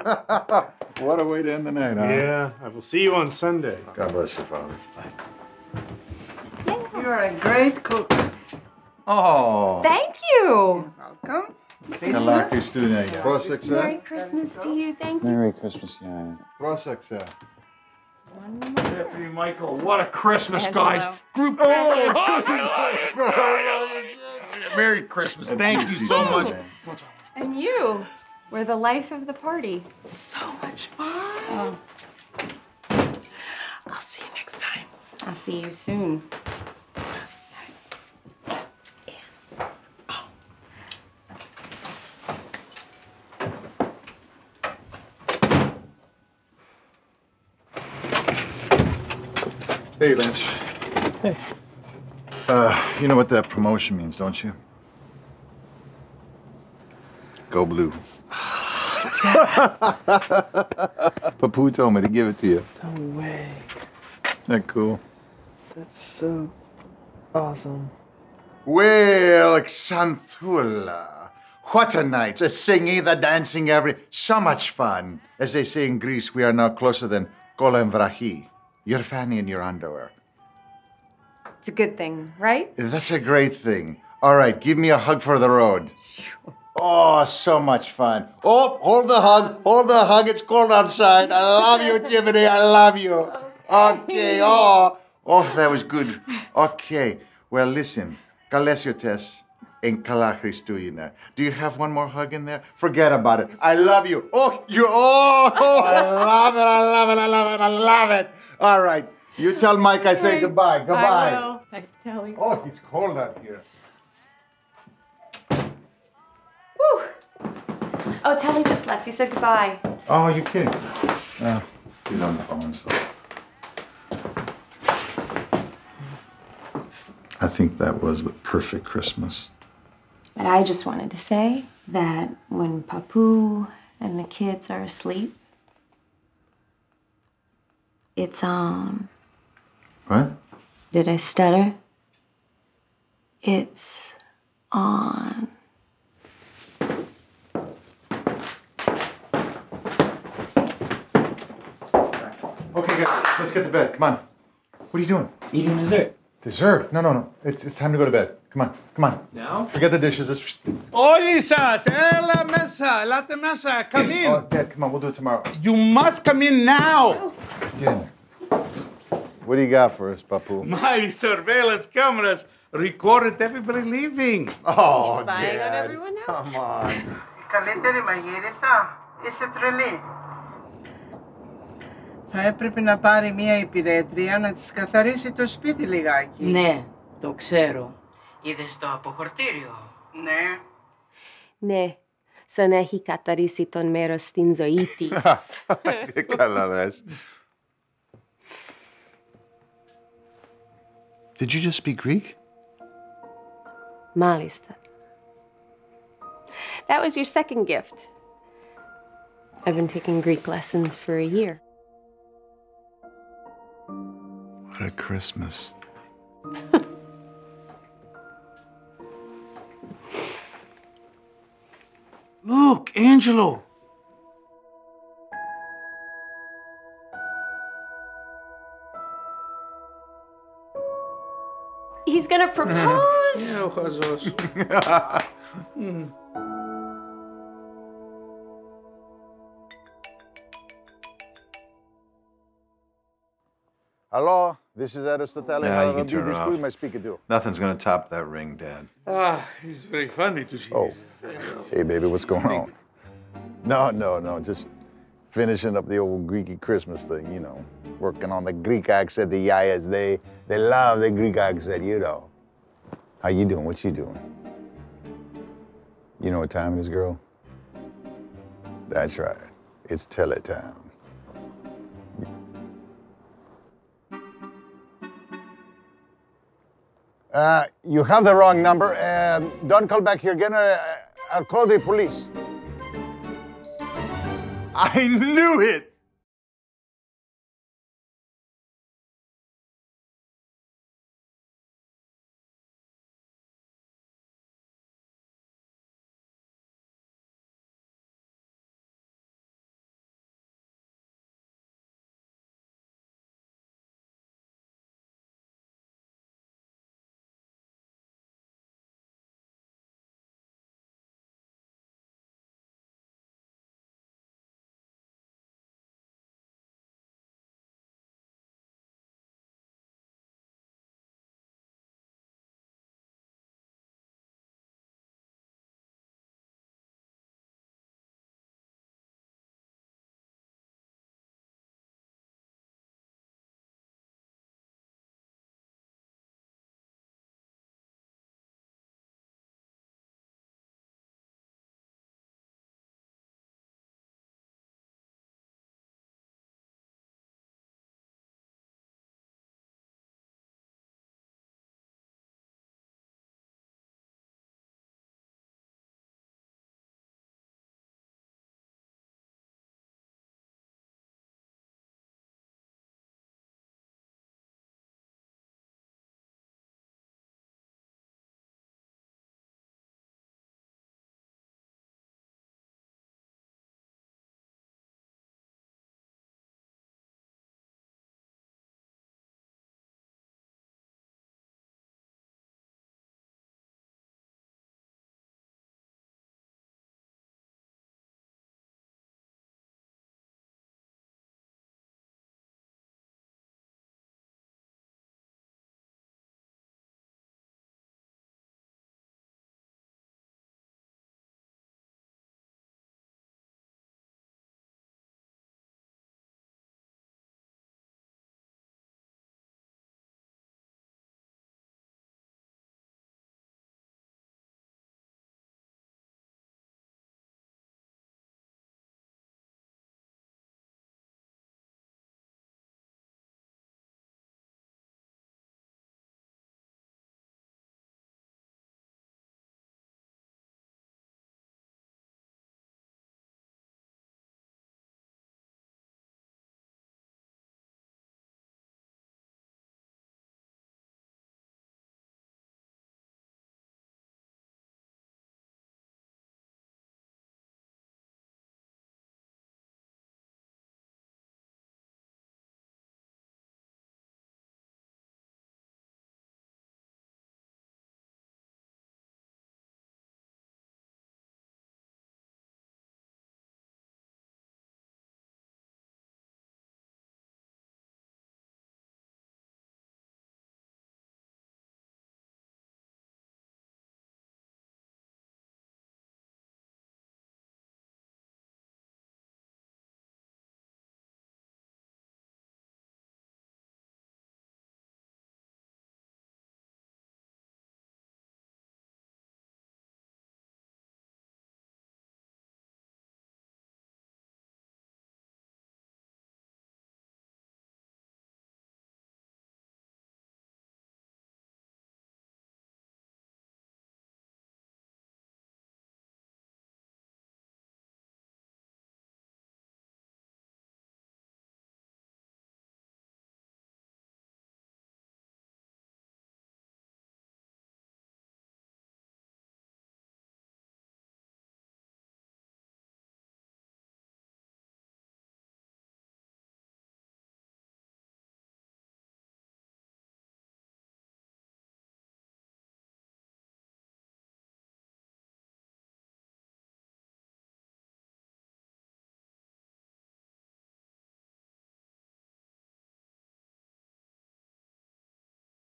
What a way to end the night, huh? Yeah, I will see you on Sunday. God bless you, Father. Yeah. You're a great cook. Oh. Thank you. Welcome. Merry Christmas to you. Thank you. Merry Christmas, yeah. Prosexa. Jeffrey, Michael, what a Christmas, Angelo. guys. Group. Merry Christmas. Thank you so much. What's up? And you were the life of the party. So much fun. Oh. I'll see you next time. I'll see you soon. Yes. Oh. Hey, Lance. Hey. Uh, you know what that promotion means, don't you? Go blue. Papou told me to give it to you. No way. Isn't that cool? That's so awesome. Well, Xanthoula, what a night. The singing, the dancing, every, so much fun. As they say in Greece, we are now closer than kola and vrachi. You're fanny in your underwear. It's a good thing, right? That's a great thing. All right, give me a hug for the road. Oh, so much fun. Oh, hold the hug, hold the hug. It's cold outside. I love you, Tiffany. I love you. Okay. okay. Oh, oh, that was good. Okay. Well, listen. Kalesiotes and Kalachristuina. Do you have one more hug in there? Forget about it. I love you. Oh, you. Oh, oh, I love it. I love it. I love it. I love it. All right. You tell Mike I say goodbye. Goodbye. I will. I tell you. Oh, it's cold out here. Whew. Oh, Telly just left. He said goodbye. Oh, you're kidding. Oh, he's on the phone, so. I think that was the perfect Christmas. But I just wanted to say that when Papou and the kids are asleep, it's on. What? Did I stutter? It's on. Okay, guys, let's get to bed. Come on. What are you doing? Eating dessert. Dessert? No, no, no. It's it's time to go to bed. Come on, come on. Now? Forget the dishes. Olisas, ella mesa, latte mesa. Come in. Oh, Dad, come on. We'll do it tomorrow. You must come in now. Get in there. What do you got for us, Papou? My surveillance cameras recorded everybody leaving. Oh, Dad. You're spying on everyone now? Come on. It's a relay. θα έπρεπε να πάρει μία υπηρέτρια να της καθαρίσει το σπίτι λιγάκι. Ναι, το ξέρω. Είδες το αποχορτήριο. Ναι. Ναι, σαν έχει καθαρίσει τον μέρος στην ζωή της. Καλά δες. Did you just speak Greek? Μάλιστα. That was your second gift. I've been taking Greek lessons for a year. What a Christmas. Look, Angelo. He's gonna propose. mm. Hello, this is Aristotle. Yeah, you can turn it off. Speak to. Nothing's going to top that ring, Dad. Ah, he's very funny to see. Oh, hey, baby, what's going on? No, no, no, just finishing up the old Greeky Christmas thing, you know. Working on the Greek accent, the yayas, they, they love the Greek accent, you know. How you doing? What you doing? You know what time it is, girl? That's right. It's Telly time. Uh, you have the wrong number. Uh, don't call back here again. Uh, I'll call the police. I knew it!